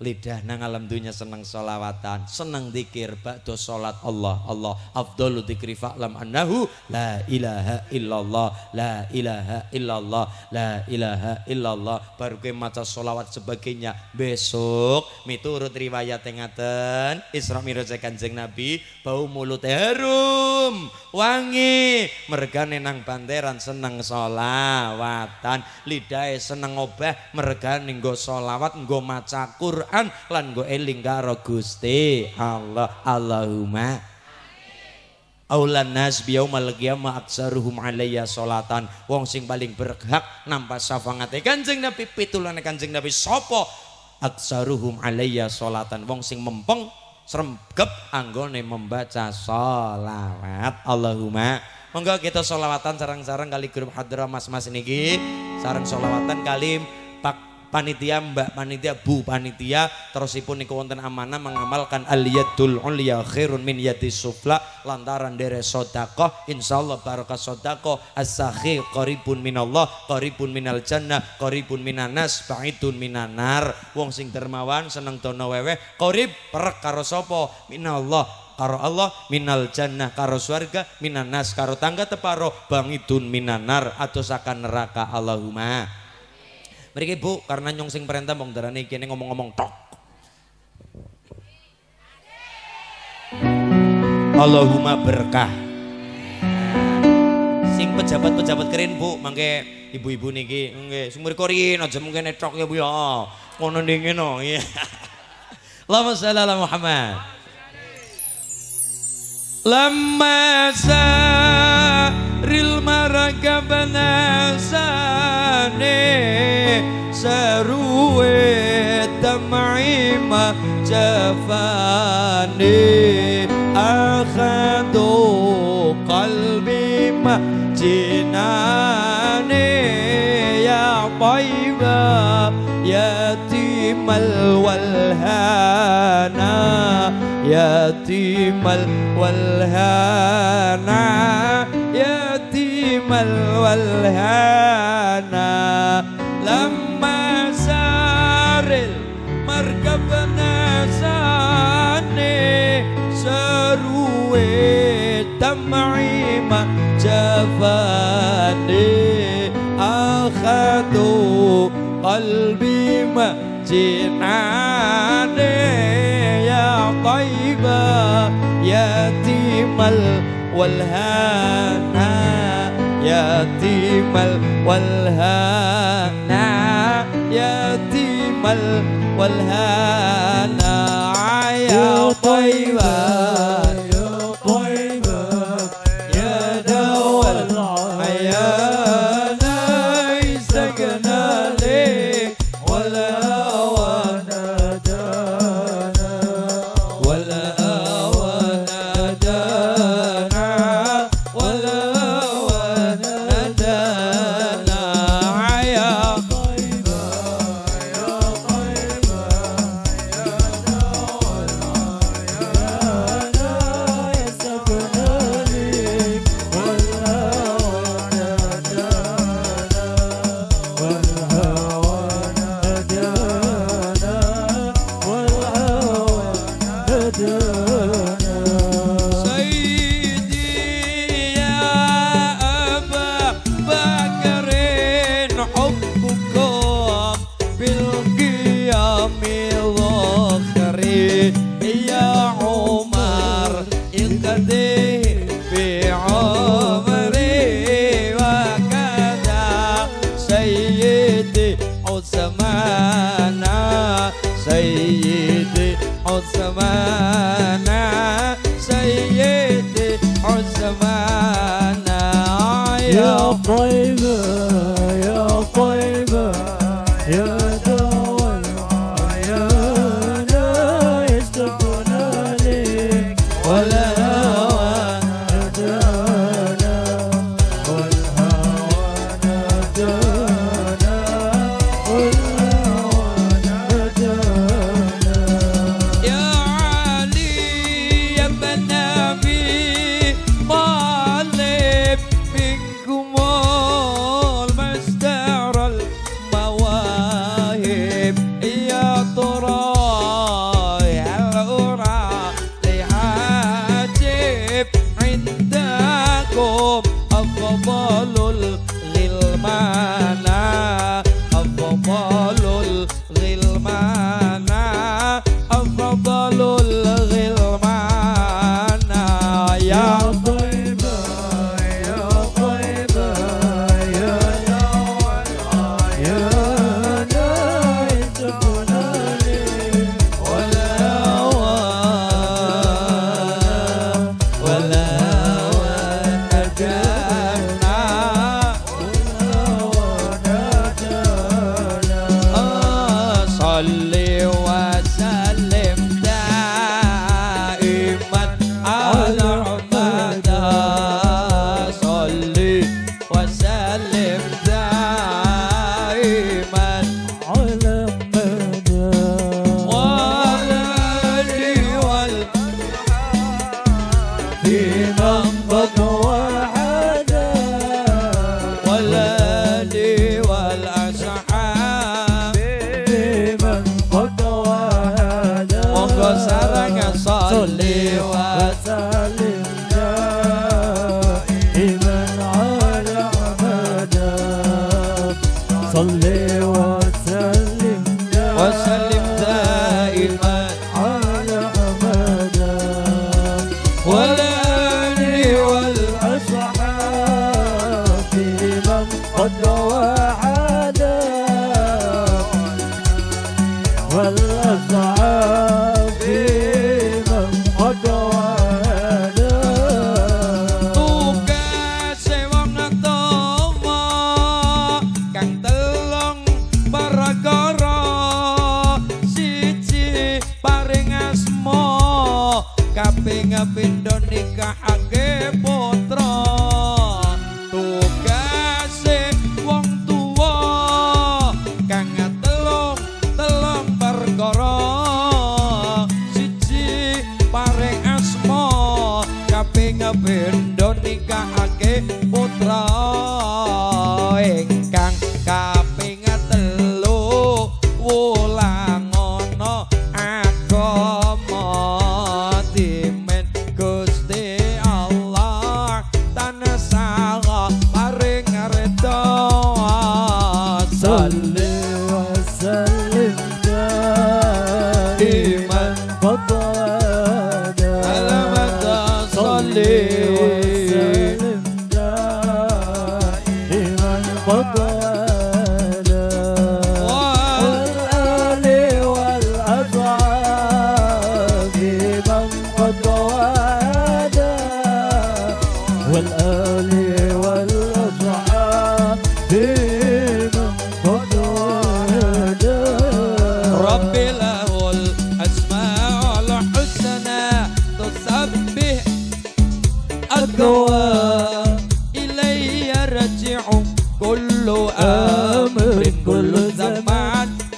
lidah nang alam dunya seneng solawatan seneng dikir bakdo solat Allah Allah afdalu dikri fa'lam annahu la ilaha illallah la ilaha illallah la ilaha illallah baru ke maca solawat sebagainya besok miturut riwayat ngaten Isra Mi'raj Kanjeng Nabi bau mulut harum wangi mergane nang Banteran seneng solawatan lidah seneng obah mergane nggo solawat nggo maca Quran lan go eling karo Gusti Allah Allahumma aulan nas biyaumil qiyamah aksaruhum alayya salatan wong sing paling berhak nampa syafaate Kanjeng Nabi pitulane Kanjeng Nabi sapa aksaruhum alayya salatan wong sing mempeng sremgep anggone membaca sholawat Allahumma monggo kita sholawatan sareng-sareng kali grup hadrah mas-mas niki sareng sholawatan kali Pak Panitia, Mbak Panitia, Bu Panitia, terusipun niku wonten amanah mengamalkan al-yadul ulya khairun min yadis sufla lantaran dere sedekah insyaallah barokah sedekah as-sakhi qaribun minallah qaribun minal jannah qaribun minan nas ba'idun minan nar wong sing dermawan seneng dana weweh qarib perek karo sapa minallah karo Allah minal jannah karo swarga minan nas karo tangga teparo bangidun minan nar adosakan neraka Allahumma mereka ibu karena nyong sing perintah mong darane iki ngomong-ngomong tok. Allahumma berkah. Sing pejabat-pejabat keren bu, mangke ibu-ibu niki, nggih sing mriko riyen aja mungkin tok ya bu ya. Ngono ning ngono. Allahumma shalli ala Muhammad. Lamma saril maraka banasane saruwe tamaima jafane akhadu qalbi ma jinane ya tayyiba yatimal walhana yatimal walhana yatimal walhana lamma saril markabna sane saruwe tam'ima jafane akhadu qalbi ma jinane طيبة يتيم الولهانا يتيم الولهانا والنعل والهنا يا طيبة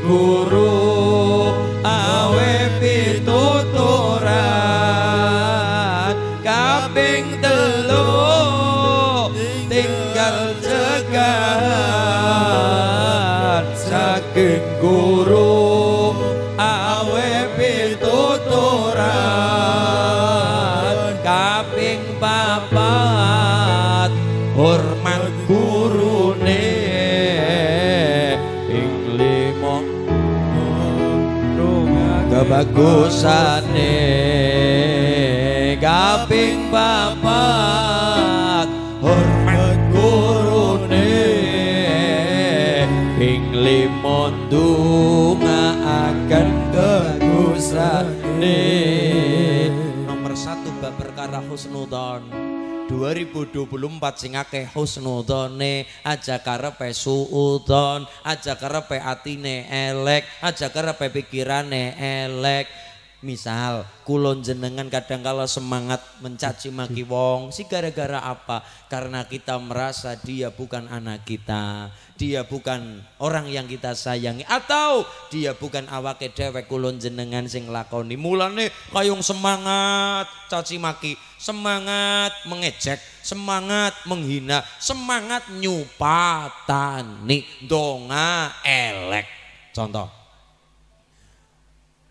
guru awe pituturan kaping telu tinggal cegahan saking guru awe pituturan papat hormat gurune ing lima bagusane kaping papat hormat gurune ping lima ndongaaken bagusane nomor 1 bab perkara husnudzon 2024 sing akeh husnudzone, aja karepe suudzon, aja karepe atine elek, aja karepe pikirane elek. Misal kulon jenengan kadangkala semangat mencaci maki wong, si gara-gara apa? Karena kita merasa dia bukan anak kita, dia bukan orang yang kita sayangi, atau dia bukan awake dhewek kulon jenengan sing lakoni. Mulane kayung semangat caci maki, semangat mengejek, semangat menghina, semangat nyupatani donga elek. Contoh,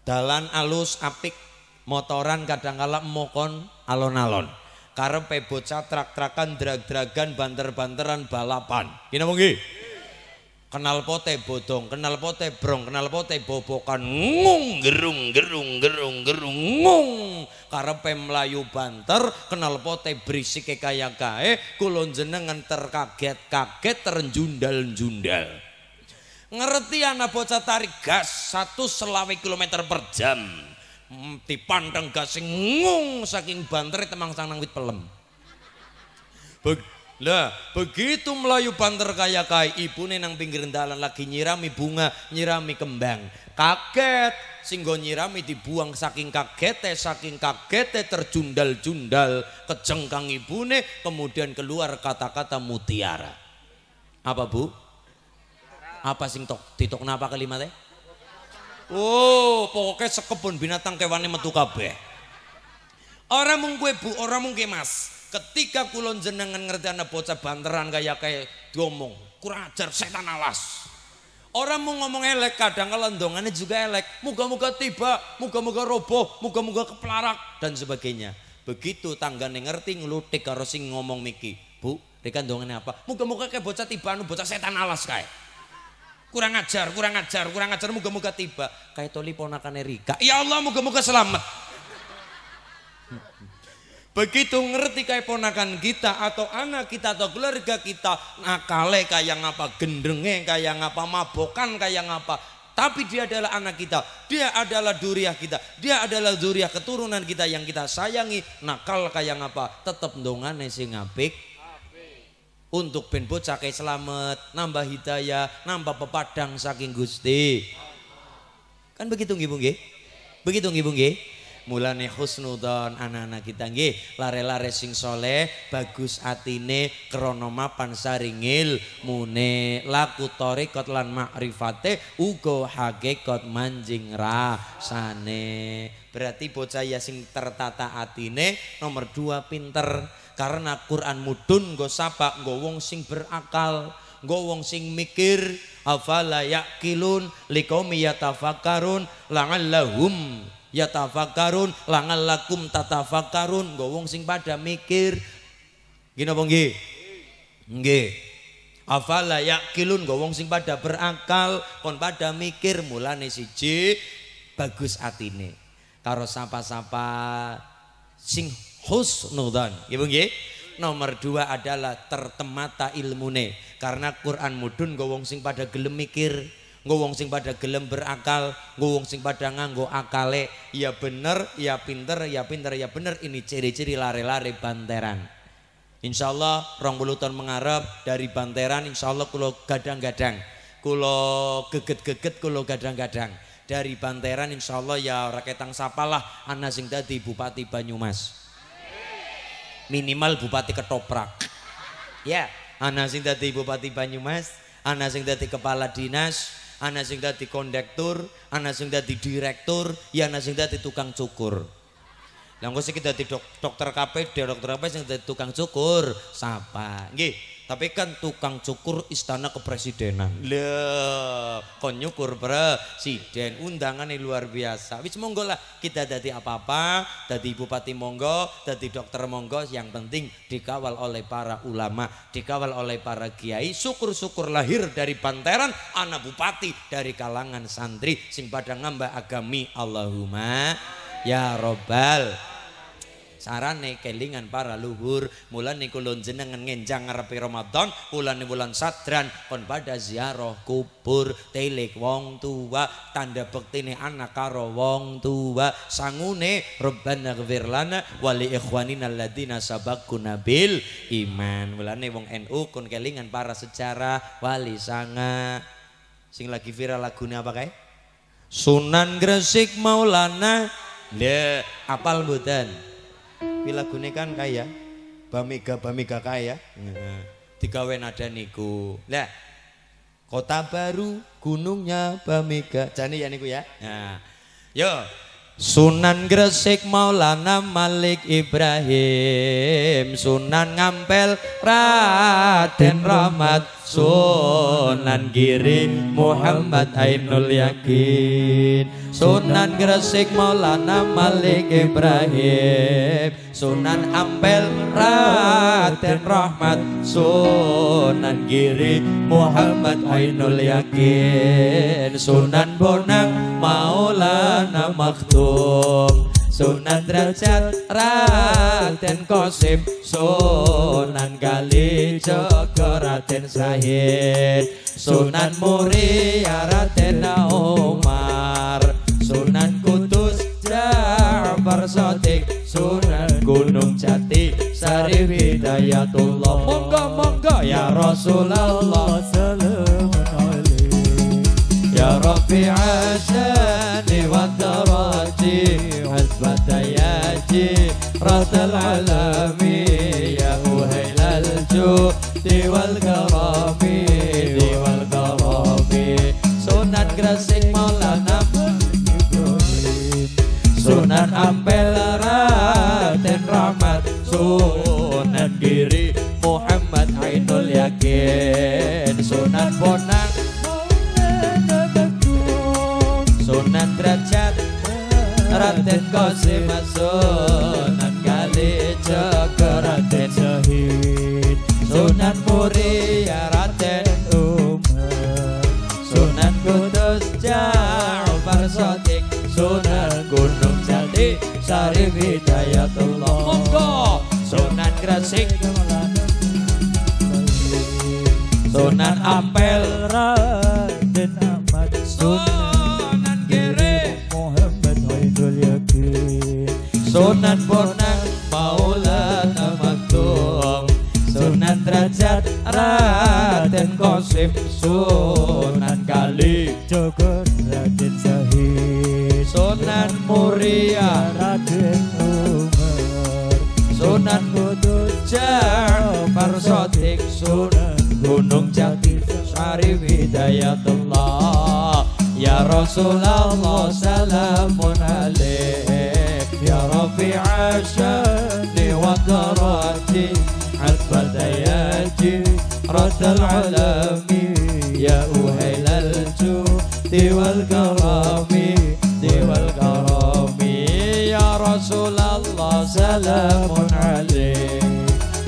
dalan alus apik, motoran kadangkala mokon alon-alon. Karepe bocah trak-trakan, drag-dragan, banter-banteran, balapan. Kina munggi? Kenal pote bodong, kenal pote brong, kenal pote bobokan, ngung, gerung, gerung, gerung, gerung, ngung. Karepe melayu banter, kenal pote berisik kaya kae, kulon jenengan terkaget-kaget, terenjundal-jundal. Ngerti anak bocah tarik gas 100 km/jam dipandang gas ngung saking banter temang sang nang wit pelem. Lah begitu melayu banter kaya kai, ibune nang pinggir dalan lagi nyirami bunga, nyirami kembang. Kaget singgo nyirami dibuang saking kagete, terjundal-jundal kejengkang ibune, kemudian keluar kata-kata mutiara. Apa Bu? Apa sing tok titok napa kalimatnya? Oh, pokoknya sekebun binatang kewane metu kabeh. Ora mung kowe Bu, ora mung Mas. Ketika kulon jenengan ngerti ana bocah banteran kaya kayak diomong, kurang ajar setan alas. Orang mau ngomong elek, kadang kelondongannya juga elek. Moga-moga tiba, moga-moga roboh, moga-moga kepelarak dan sebagainya. Begitu tanggane ngerti nglutik karo sing ngomong miki. Bu, rekan ndongane apa? Moga-moga kayak bocah tiba anu bocah setan alas kae. Kurang ajar, kurang ajar, kurang ajar, moga-moga tiba kayak toli ponakane Rika. Ya Allah, moga-moga selamat. Begitu ngerti kayak ponakan kita atau anak kita atau keluarga kita nakale kayak ngapa, gendrenge kayak ngapa, mabokan kayak ngapa, tapi dia adalah anak kita, dia adalah duriah kita, dia adalah duriah keturunan kita yang kita sayangi. Nakal kayak ngapa tetep ndongane sing apik. Untuk ben bocah kae selamat, nambah hidayah, nambah pepadang saking Gusti. Kan begitu nggih Bu nggih? Begitu nggih Bu nggih? Mulane husnudzon anak-anak kita nggih, lare-lare sing soleh, bagus atine, krana mapan saringil mune, laku tarekat lan makrifate, uga hakikat manjing rasane. Berarti bocah ya sing tertata atine, nomor 2 pinter. Karena Quran mudun nggo sapa nggo wong sing berakal, nggo wong sing mikir. Afala yaqilun liqaumi yatafakkarun la'allahum yatafakkarun la'allakum tatafakkarun. Nggo wong sing pada mikir. Nggih napa nggih? Nggih. Afala yaqilun nggo wong sing pada berakal, kon pada mikir. Mulane siji bagus atine. Karo sapa-sapa sing husnudzon, ibu nggih. Nomor 2 adalah tertemata ilmune, karena Quran mudun nggo wong sing pada gelem mikir, nggo wong sing pada gelem berakal, nggo wong sing pada nganggo akale. Ya bener, ya pinter, ya pinter, ya bener. Ini ciri-ciri lare-lare Banteran. Insyaallah 20 tahun mengarep dari Banteran, insyaallah kulo gadang-gadang, kulo geget-geget, kulo gadang-gadang dari Banteran. Insyaallah ya ora ketang sapalah ana sing dadi Bupati Banyumas. Minimal Bupati Ketoprak. Ya, ana sing dadi Bupati Banyumas, ana sing dadi kepala dinas, ana sing dadi kondektur, ana sing dadi direktur, ya ana sing dadi tukang cukur. Lah engko sing dadi dokter KP, sing dadi tukang cukur, sapa? Nggih, Tapi kan tukang cukur istana kepresidenan. Leh, kon nyukur presiden undangan yang luar biasa. Wis monggo lah kita dadi apa-apa, dadi bupati monggo, dadi dokter monggo, yang penting dikawal oleh para ulama, dikawal oleh para kiai. Syukur-syukur lahir dari Banteran anak bupati dari kalangan santri sing padha ngamba agami. Allahumma ya robbal. Sarane kelingan para luhur, mulane kula jenengan ngenjang ngarepe Ramadan, mulane bulan Sadran kon pada ziarah kubur, telik wong tua, tanda bektine anak karo wong tua, sangune Rabbana ghfir lana wa li ikhwanina alladziina sabaquna bil iman. Mulane wong NU kon kelingan para sejarah wali sanga. Sing lagi viral lagune apa kae? Sunan Gresik Maulana. Le apal mboten? Lagune kan kaya Bamega kaya digawe nada niku. Lah Kota Baru gunungnya Bamega jane ya niku ya. Nah yo Sunan Gresik Maulana Malik Ibrahim, Sunan Ngampel Raden Rahmat, Sunan Giri Muhammad Ainul Yakin. Sunan Gresik Maulana Malik Ibrahim, Sunan Ampel Raden Rahmat, Sunan Giri Muhammad Ainul Yakin. Sunan Bonang Maulana Maghdum, Sunan Derajat Raden Qasim, Sunan Kalijaga Raden Syahid, Sunan Muria Raden Umar, Sunan Kudus Ja'far Shadiq, Sunan Gunung Jati Sari Hidayatullah. Monggo-monggo ya Rasulullah sallallahu alaihi ya Rabbi ashani wa darati بداياتي رد العالمي يا وهيل الجود والكرامي والكرامي. Sunan Gresik Maulana Ibrahim, Sunan Ampel Raden Rahmat, Sunan Giri Muhammad Ainul Yakin, Sunan Bonang Maulana Maghdum, Sunan Derajat Raden Qasim, Sunan Kalijaga Raden Syahid, Sunan Muria Raden Umar, Sunan Kudus Ja'far Shadiq, Sunan Gunung Jati Syarif Hidayatullah. Monggo Sunan Gresik, Sunan Ampel Raden Ahmad, Sunan Giri Muhammad Ainul Yakin, Sunan Bonang Maulana Maghdum, Sunan Derajat Raden Qasim, Sunan Kalijaga Raden Syahid, Sunan Muria Raden Umar, Sunan Kudus Ja'far Shadiq, Sunan Gunung Jati Syarif Hidayatullah. Ya Rasulullah salamun alaih, ya Rabbi ashani wa darati hasba dayati radal alami ya uhailal judi wal karami diwal karami. Ya Rasulullah salamun alaih,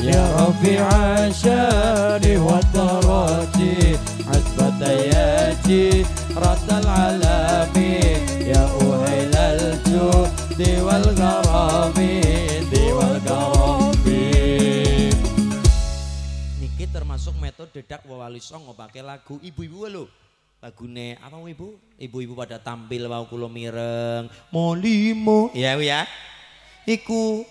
ya Rabbi ashani wa darati hasba dayati Ratal alami ya uhailal judi wal karami diwal karami. Niki termasuk metode dak wali songo pakai lagu ibu-ibu lho. Lagune apa ibu? Ibu-ibu pada tampil wau kula mireng. Molimo ya ya. Iku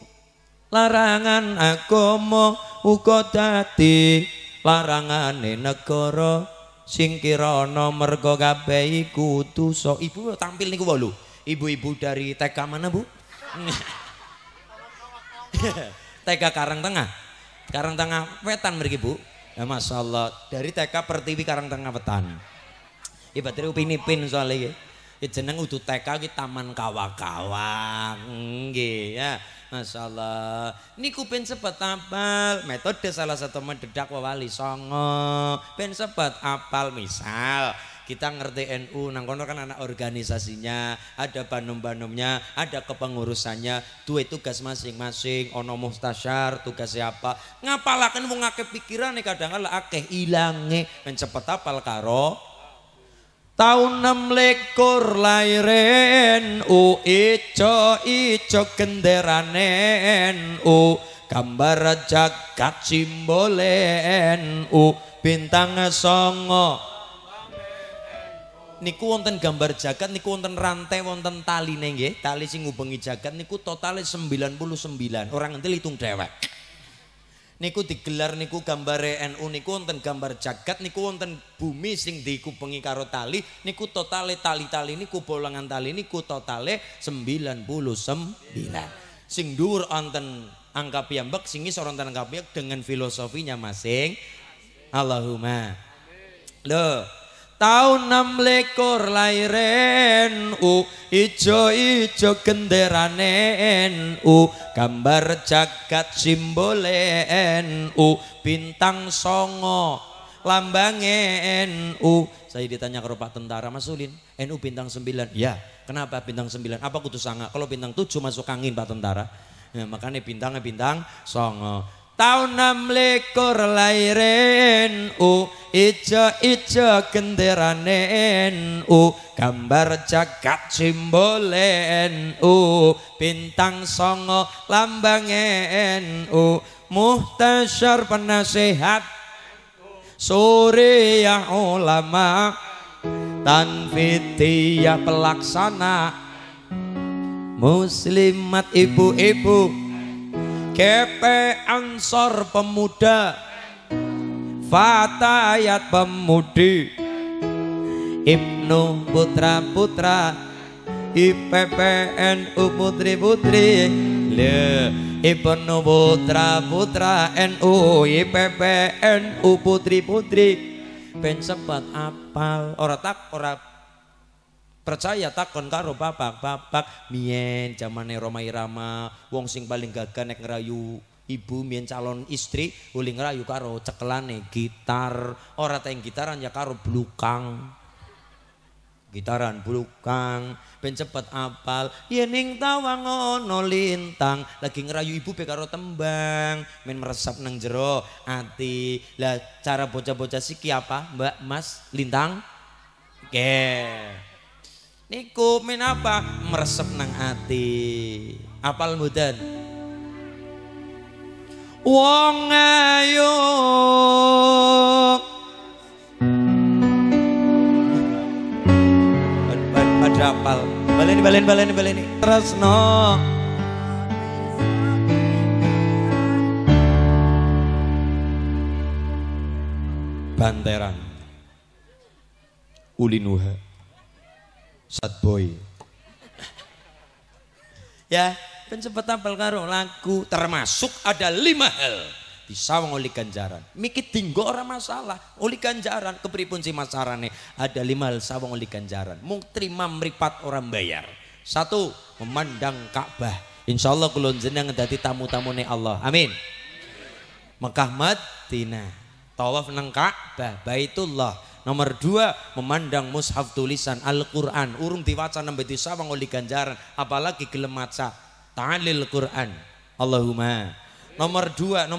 larangan agama uga dadi larangane negara. Singkirana mergo kabeh iku dosa. Ibu tampil niku lho. Ibu-ibu dari TK mana, Bu? TK Karangtengah. Karangtengah Wetan mriki, Bu. Ya masyaallah, dari TK Pertiwi Karangtengah Wetan. Ibu dari Upinipin soalnya. jeneng udu TK ki Taman Kawak-Kawak. Nggih ya. Masyaallah. Niku ben sebet apal, metode salah satu mendedak wali songo. Ben sebet apal misal kita ngerti NU, nang kono kan anak organisasinya, ada banom-banomnya, ada kepengurusannya, duwe tugas masing-masing, ono muhtasyar, tugas siapa, ngapalaken wong akeh pikirane kadang-kadang akeh ilange, mencepet apal karo tahun 26 lairen NU, ijo-ijo genderane NU, gambar jagat simbole NU, bintang songo. Niku wonten gambar jagat, niku wonten rantai, wonten tali nggih, tali sing ngubengi jagat niku totalnya 99. Orang ngentil hitung dhewek. Niku digelar niku gambare NU niku wonten gambar jagat, niku wonten bumi sing dikubengi karo tali, niku totale tali-tali niku bolongan tali niku totale 99. Sing dhuwur wonten angka piyambak, sing ngisor wonten angka piyambak dengan filosofinya masing. Allahumma. Lho. Tahun 26 lairen NU, ijo-ijo genderane NU, gambar jagat simbole NU, bintang songo lambange NU. Saya ditanya karo Pak Tentara, Mas Ulin, NU bintang 9. Ya, kenapa bintang 9? Apa kudu sanga? Kalau bintang 7 masuk angin Pak Tentara. Ya, makanya bintangnya bintang songo. Tahun 26 lairen NU, ijo-ijo genderane NU, gambar jagat simbole NU, bintang songo lambange NU, muhtasyar penasehat Suriah ulama, Tanvidia pelaksana, Muslimat ibu-ibu, KP Ansor pemuda, Fatayat pemudi, Ibnu putra-putra, IPPNU putri-putri, Ibnu putra-putra NU, IPPNU putri-putri. Ben sebat apal, ora tak ora percaya takon karo bapak-bapak mien zamane Roma Irama, wong sing paling gagah nek ngerayu ibu mien calon istri uli ngerayu karo cekelane gitar, ora teng gitaran ya karo blukang, gitaran blukang. Ben cepet apal yening tawangono lintang, lagi ngerayu ibu pe karo tembang men meresap nang jero ati. Lah cara bocah-bocah siki apa mbak mas lintang oke okay. Niku min apa meresep nang ati. Apal mudan wong ayu pada apal baleni baleni tresno Banteran Ulinnuha Sad boy. Ya, pencepet apal karo lagu, termasuk ada 5 hal disawang oleh ganjaran. Mikir dinggo ora masalah, oleh ganjaran kepripun si masarane. Ada 5 hal sawang oleh ganjaran. Mung terima mripat orang bayar. 1, memandang Ka'bah. Insyaallah kula jenengan dadi tamu-tamune Allah. Amin. Mekah Madinah, tawaf nang Ka'bah, Baitullah. Nomor 2, memandang mushaf tulisan Al-Qur'an, urung diwaca nembe disawang oleh ganjaran, apalagi gelem maca ta'lil Qur'an. Allahumma. Nomor 3,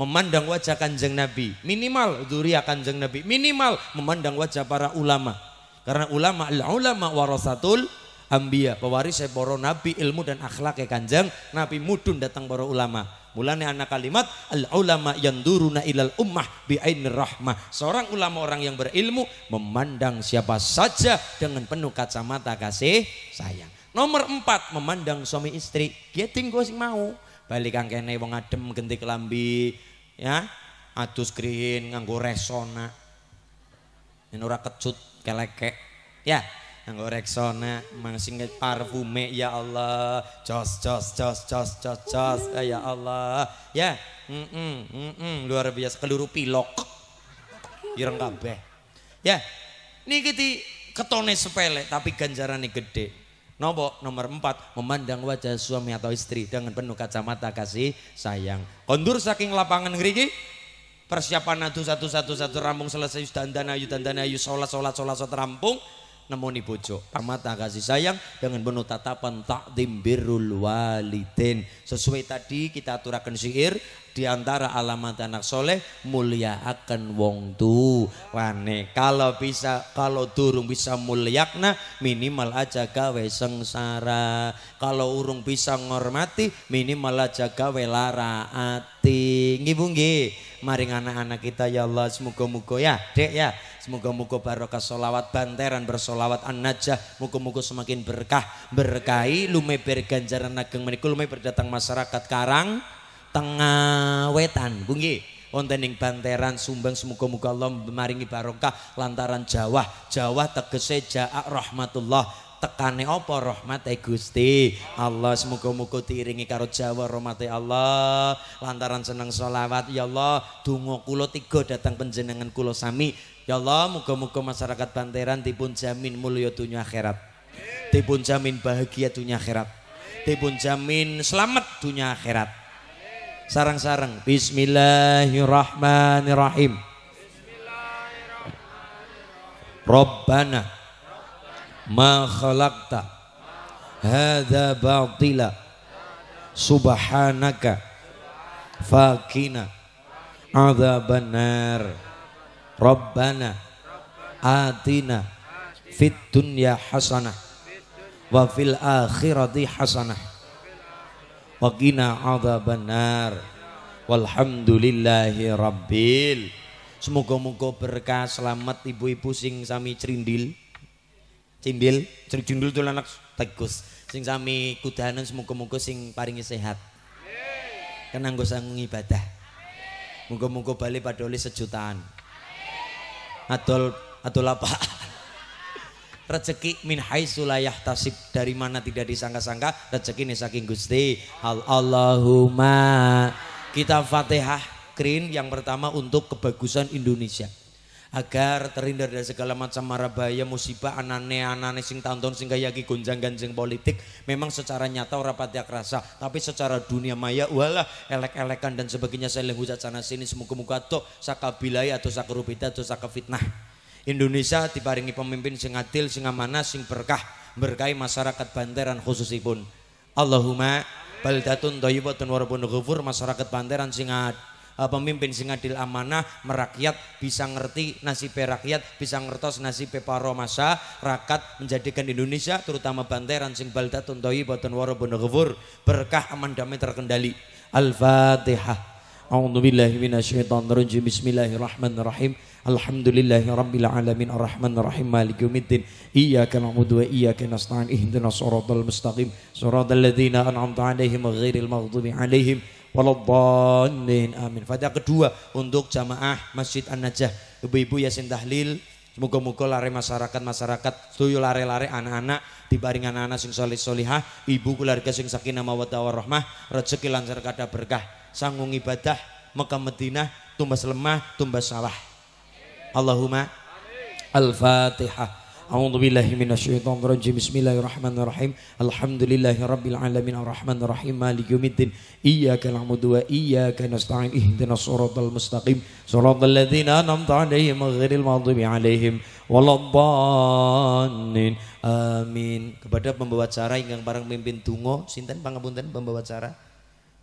memandang wajah Kanjeng Nabi, minimal dzuriya Kanjeng Nabi, minimal memandang wajah para ulama. Karena ulama al-ulama warasatul anbiya, pewaris para nabi, ilmu dan akhlaknya Kanjeng Nabi mudun datang para ulama. Mulane anak kalimat al ulama yanduruna ilal ummah bi'ainir rahmah. Seorang ulama, orang yang berilmu memandang siapa saja dengan penuh kacamata kasih sayang. Nomor 4, memandang suami istri. Geting gue sing mau. Balik angkene wong adem genti kelambi ya. Adus krihin nganggo resona. Yen ora kecut kelekek ya. Nganggo Rexona, masing parfume ya Allah, jos ya Allah, ya, luar biasa keluru pilok, ireng kabeh, ya, niki ketone sepele tapi ganjarannya gede. Nomor 4, memandang wajah suami atau istri dengan penuh kacamata kasih sayang. Kondur saking lapangan ngeriki. Persiapan adu satu rampung selesai dandana ayu sholat rampung. Nemoni bojo, mata kasih sayang dengan penuh tatapan takdim birrul walidin. Sesuai tadi kita aturakan syair, diantara alamat anak soleh mulia akan wong tuane. Kalau bisa, kalau durung bisa mulyakna minimal aja gawe sengsara. Kalau urung bisa ngormati minimal aja gawe lara ati. Nggih Bu nggih, maring anak-anak kita ya Allah, semoga-moga ya Dek ya. Semoga-moga barokah solawat Banteran bersolawat An-Najah, moga-moga semakin berkah, berkahi, lumeber ganjaran ageng menika lumeber datang masyarakat Karangtengah Wetan. Bungi wonten ing Banteran Sumbang, semoga-moga Allah maringi barokah lantaran Jawa tegese jaak rahmatullah. Tekane apa rahmate Gusti Allah, semoga-moga diiringi karo Jawa rahmate Allah lantaran seneng sholawat. Ya Allah, donga kula tiga datang panjenengan kula sami. Ya Allah, muga-muga masyarakat Banteran dipun jamin mulya dunya akhirat, dipun jamin bahagia dunya akhirat, dipun jamin selamat dunya akhirat. Sarang-sarang Bismillahirrahmanirrahim. Rabbana ma khalaqta hadza batila subhanaka faqina adzaban nar. Rabbana atina fid dunya hasanah wa fil akhirati hasanah wa qina adzaban nar. Walhamdulillahi rabbil. Semoga-moga berkah, selamat ibu-ibu sing sami crindil. Cindil tuh anak tegus. Sing sami kudahanan semoga-moga sing paringi sehat. Kena nggo sangu ibadah. Moga-moga bali padole sejutaan. Adol apa? Rezeki min haitsu la yahtasib, dari mana tidak disangka-sangka, rezeki ini saking Gusti. Allahumma. Kita Fatihah krin yang pertama untuk kebagusan Indonesia. Agar terhindar dari segala macam mara bahaya musibah anane sing tonton sing kaya iki gonjang-ganjing politik. Memang secara nyata ora pati krasa, tapi secara dunia maya walah elek-elekan dan sebagainya seleh hujat sana sini. Semoga-moga tok sakabilai atau sakarubita atau sakafitnah. Indonesia diparingi pemimpin sing adil, sing amanah, sing berkah, berkahi masyarakat Banteran khususipun. Allahumma baldatun thayyibatun warabun ghafur, masyarakat Banteran sing pemimpin sing adil amanah, merakyat, bisa ngerti nasib rakyat, bisa ngertos nasib para masyarakat, menjadikan Indonesia terutama Banteran sing baldatun thayyibatun warabun ghafur berkah, aman, damai, terkendali. Al-Fatihah. A'udzubillahi minasyaitonir rajim. Bismillahirrahmanirrahim. Alhamdulillahirabbil alamin arrahmanirrahim maliki yaumiddin iyyaka na'budu wa iyyaka nasta'in ihdinas shiratal mustaqim shiratal ladzina an'amta 'alaihim ghairil maghdubi 'alaihim waladhdallin amin. Fatihah kedua untuk jamaah Masjid An-Najah. Ibu-ibu ya sing tahlil, semoga-moga lare masyarakat tuyu lare-lare anak-anak dibaring anak-anak sing soleh-solihah, ibu keluarga sing sakinah mawaddah warahmah, rezeki lancar kada berkah, sanggung ibadah Mekah Madinah, tumbas lemah, tumbas sawah. Allahumma. Al-Fatihah. A'udzubillahi minasyaitonir rajim. Bismillahirrahmanirrahim. Alhamdulillahirabbil alamin arrahmanirrahim maliki yaumiddin iyyaka na'budu wa iyyaka nasta'in ihdinas shiratal mustaqim shiratal ladzina an'amta 'alaihim ghairil maghdubi 'alaihim waladdallin amin. Kepada pembawa acara ingkang bareng mimpin donga, sinten pangapunten pembawa acara?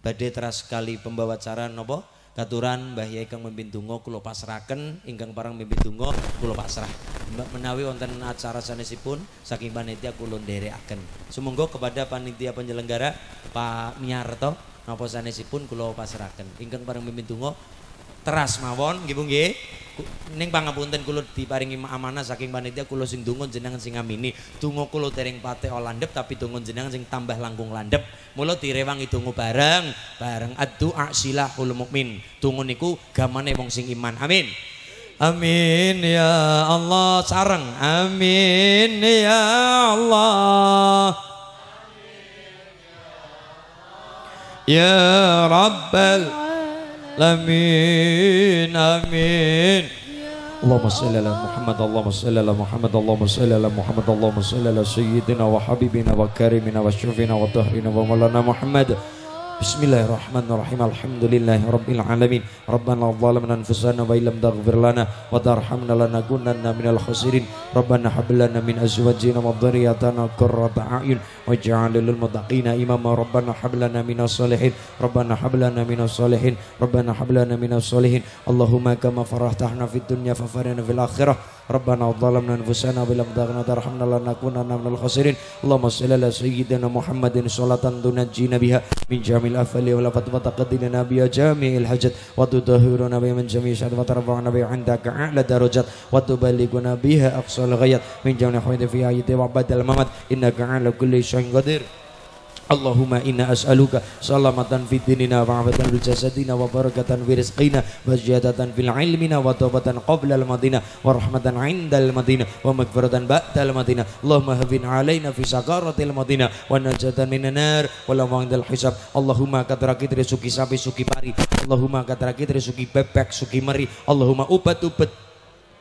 Badhe teras kali pembawa acara napa? Katuran Mbah Yai kang mimpin donga kula pasrahaken, ingkang pareng mimpin donga kula pasrah. Mbak menawi wonten acara sanesipun saking panitia kula nderekaken. Sumangga kepada panitia penyelenggara Pak Miarto napa sanesipun kula pasrahaken. Ingkang pareng mimpin donga teras mawon nggih nggih. Ning pangapunten kula diparingi amanah saking panitia kula sing donga jenengan sing ngamini. Donga kula dereng pate landhep tapi donga jenengan sing tambah langkung landhep. Mula direwangi donga bareng addu'a silahul mukmin. Donga niku gamane wong sing iman. Amin. Amin ya Allah. Sareng amin ya Allah. Ya Rabbal alamin amin. Allahumma salli ala Muhammad, Allahumma salli ala Muhammad, Allahumma salli ala Muhammad, Allahumma salli ala sayyidina wa habibina wa karimina wa syufina wa tahrina wa maulana Muhammad. Bismillahirrahmanirrahim. Alhamdulillahirabbil alamin. Rabbana zalamna anfusana wa illam taghfir lana wa tarhamna lanakunanna minal khasirin. Rabbana hab lana min azwajina wa dhurriyyatina qurrata a'yun waj'al lil muttaqina imama. Rabbana hab lana minas solihin. Rabbana hab lana minas solihin. Rabbana hab lana minas solihin. Allahumma kama farahna fid dunya fafarihna fil akhirah. Rabbana zalamna anfusana wa illam tarhamna lanakunanna minal khasirin. Allahumma shalli ala sayyidina Muhammadin sholatan tunajjina biha min jamil afali wal afat wa taqaddina nabiyya jami'il hajat wa tutahhiruna bi man jami'i syad wa tarfa'una bi 'indaka a'la darajat wa tuballighuna biha aqsal ghayat min jamil khayri fi ayati wa badal mamat innaka 'ala kulli syai'in qadir. Allahumma inna as'aluka salamatan fi dinina wa afatan fi jasadina wa barakatan fi rizqina wa ziyadatan fil ilmina wa taubatan qabla al-madinah wa rahmatan 'inda al-madinah wa maghfiratan ba'da al-madinah. Allahumma hafin 'alaina fi sakaratil madinah wa najatan minan nar wa la ma'indal hisab. Allahumma katrakit risuki sapi suki pari. Allahumma katrakit risuki bebek suki meri. Allahumma ubat-ubat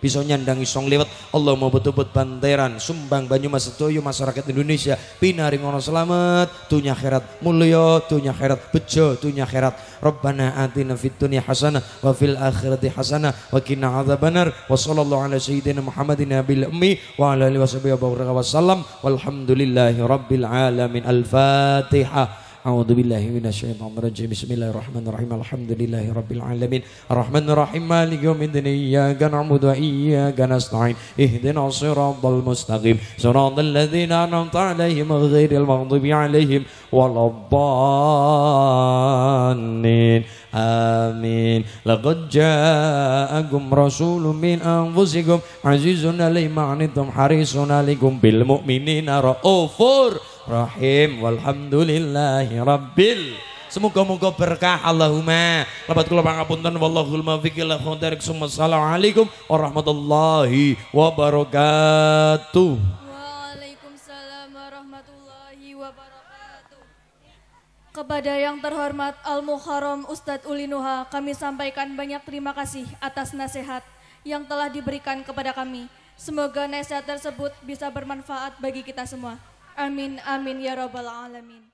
bisa nyandangi song lewat. Allah mau betul-betul Banteran, Sumbang, Banyumas, sedoyo masyarakat Indonesia pinaring ono selamat dunya akhirat, mulya dunya akhirat, bejo dunya akhirat. Rabbana atina fid dunya hasanah wa fil akhirati hasanah wa qina adzabannar. Wa sallallahu ala sayyidina Muhammadin nabil ummi wa ala alihi washabihi wasallam walhamdulillahi rabbil alamin. Al-Fatihah. A'udzu billahi minasyaitonir rajim. Bismillahirrahmanirrahim. Alhamdulillahirabbil alamin. Arrahmanirrahim. Maliki yaumiddin. Iyyaka na'budu wa iyyaka nasta'in. Ihdinash shiratal mustaqim. Shiratal ladzina an'amta 'alaihim ghairil maghdubi 'alaihim waladdallin. Amin. Laqad ja'akum rasulun min anfusikum azizun 'alaihi ma'anittum harisun 'alaikum bil mu'minina raufur rahim. Walhamdulillahi rabbil. Semoga-moga berkah. Allahumma labat kula pangapunten wallahul muwaffiq ila khairik. Assalamu alaikum warahmatullahi wabarakatuh. Waalaikumsalam warahmatullahi wabarakatuh. Kepada yang terhormat Al Muharram Ustadz Ulinnuha, kami sampaikan banyak terima kasih atas nasihat yang telah diberikan kepada kami. Semoga nasihat tersebut bisa bermanfaat bagi kita semua. Amin, amin, ya rabbal alamin.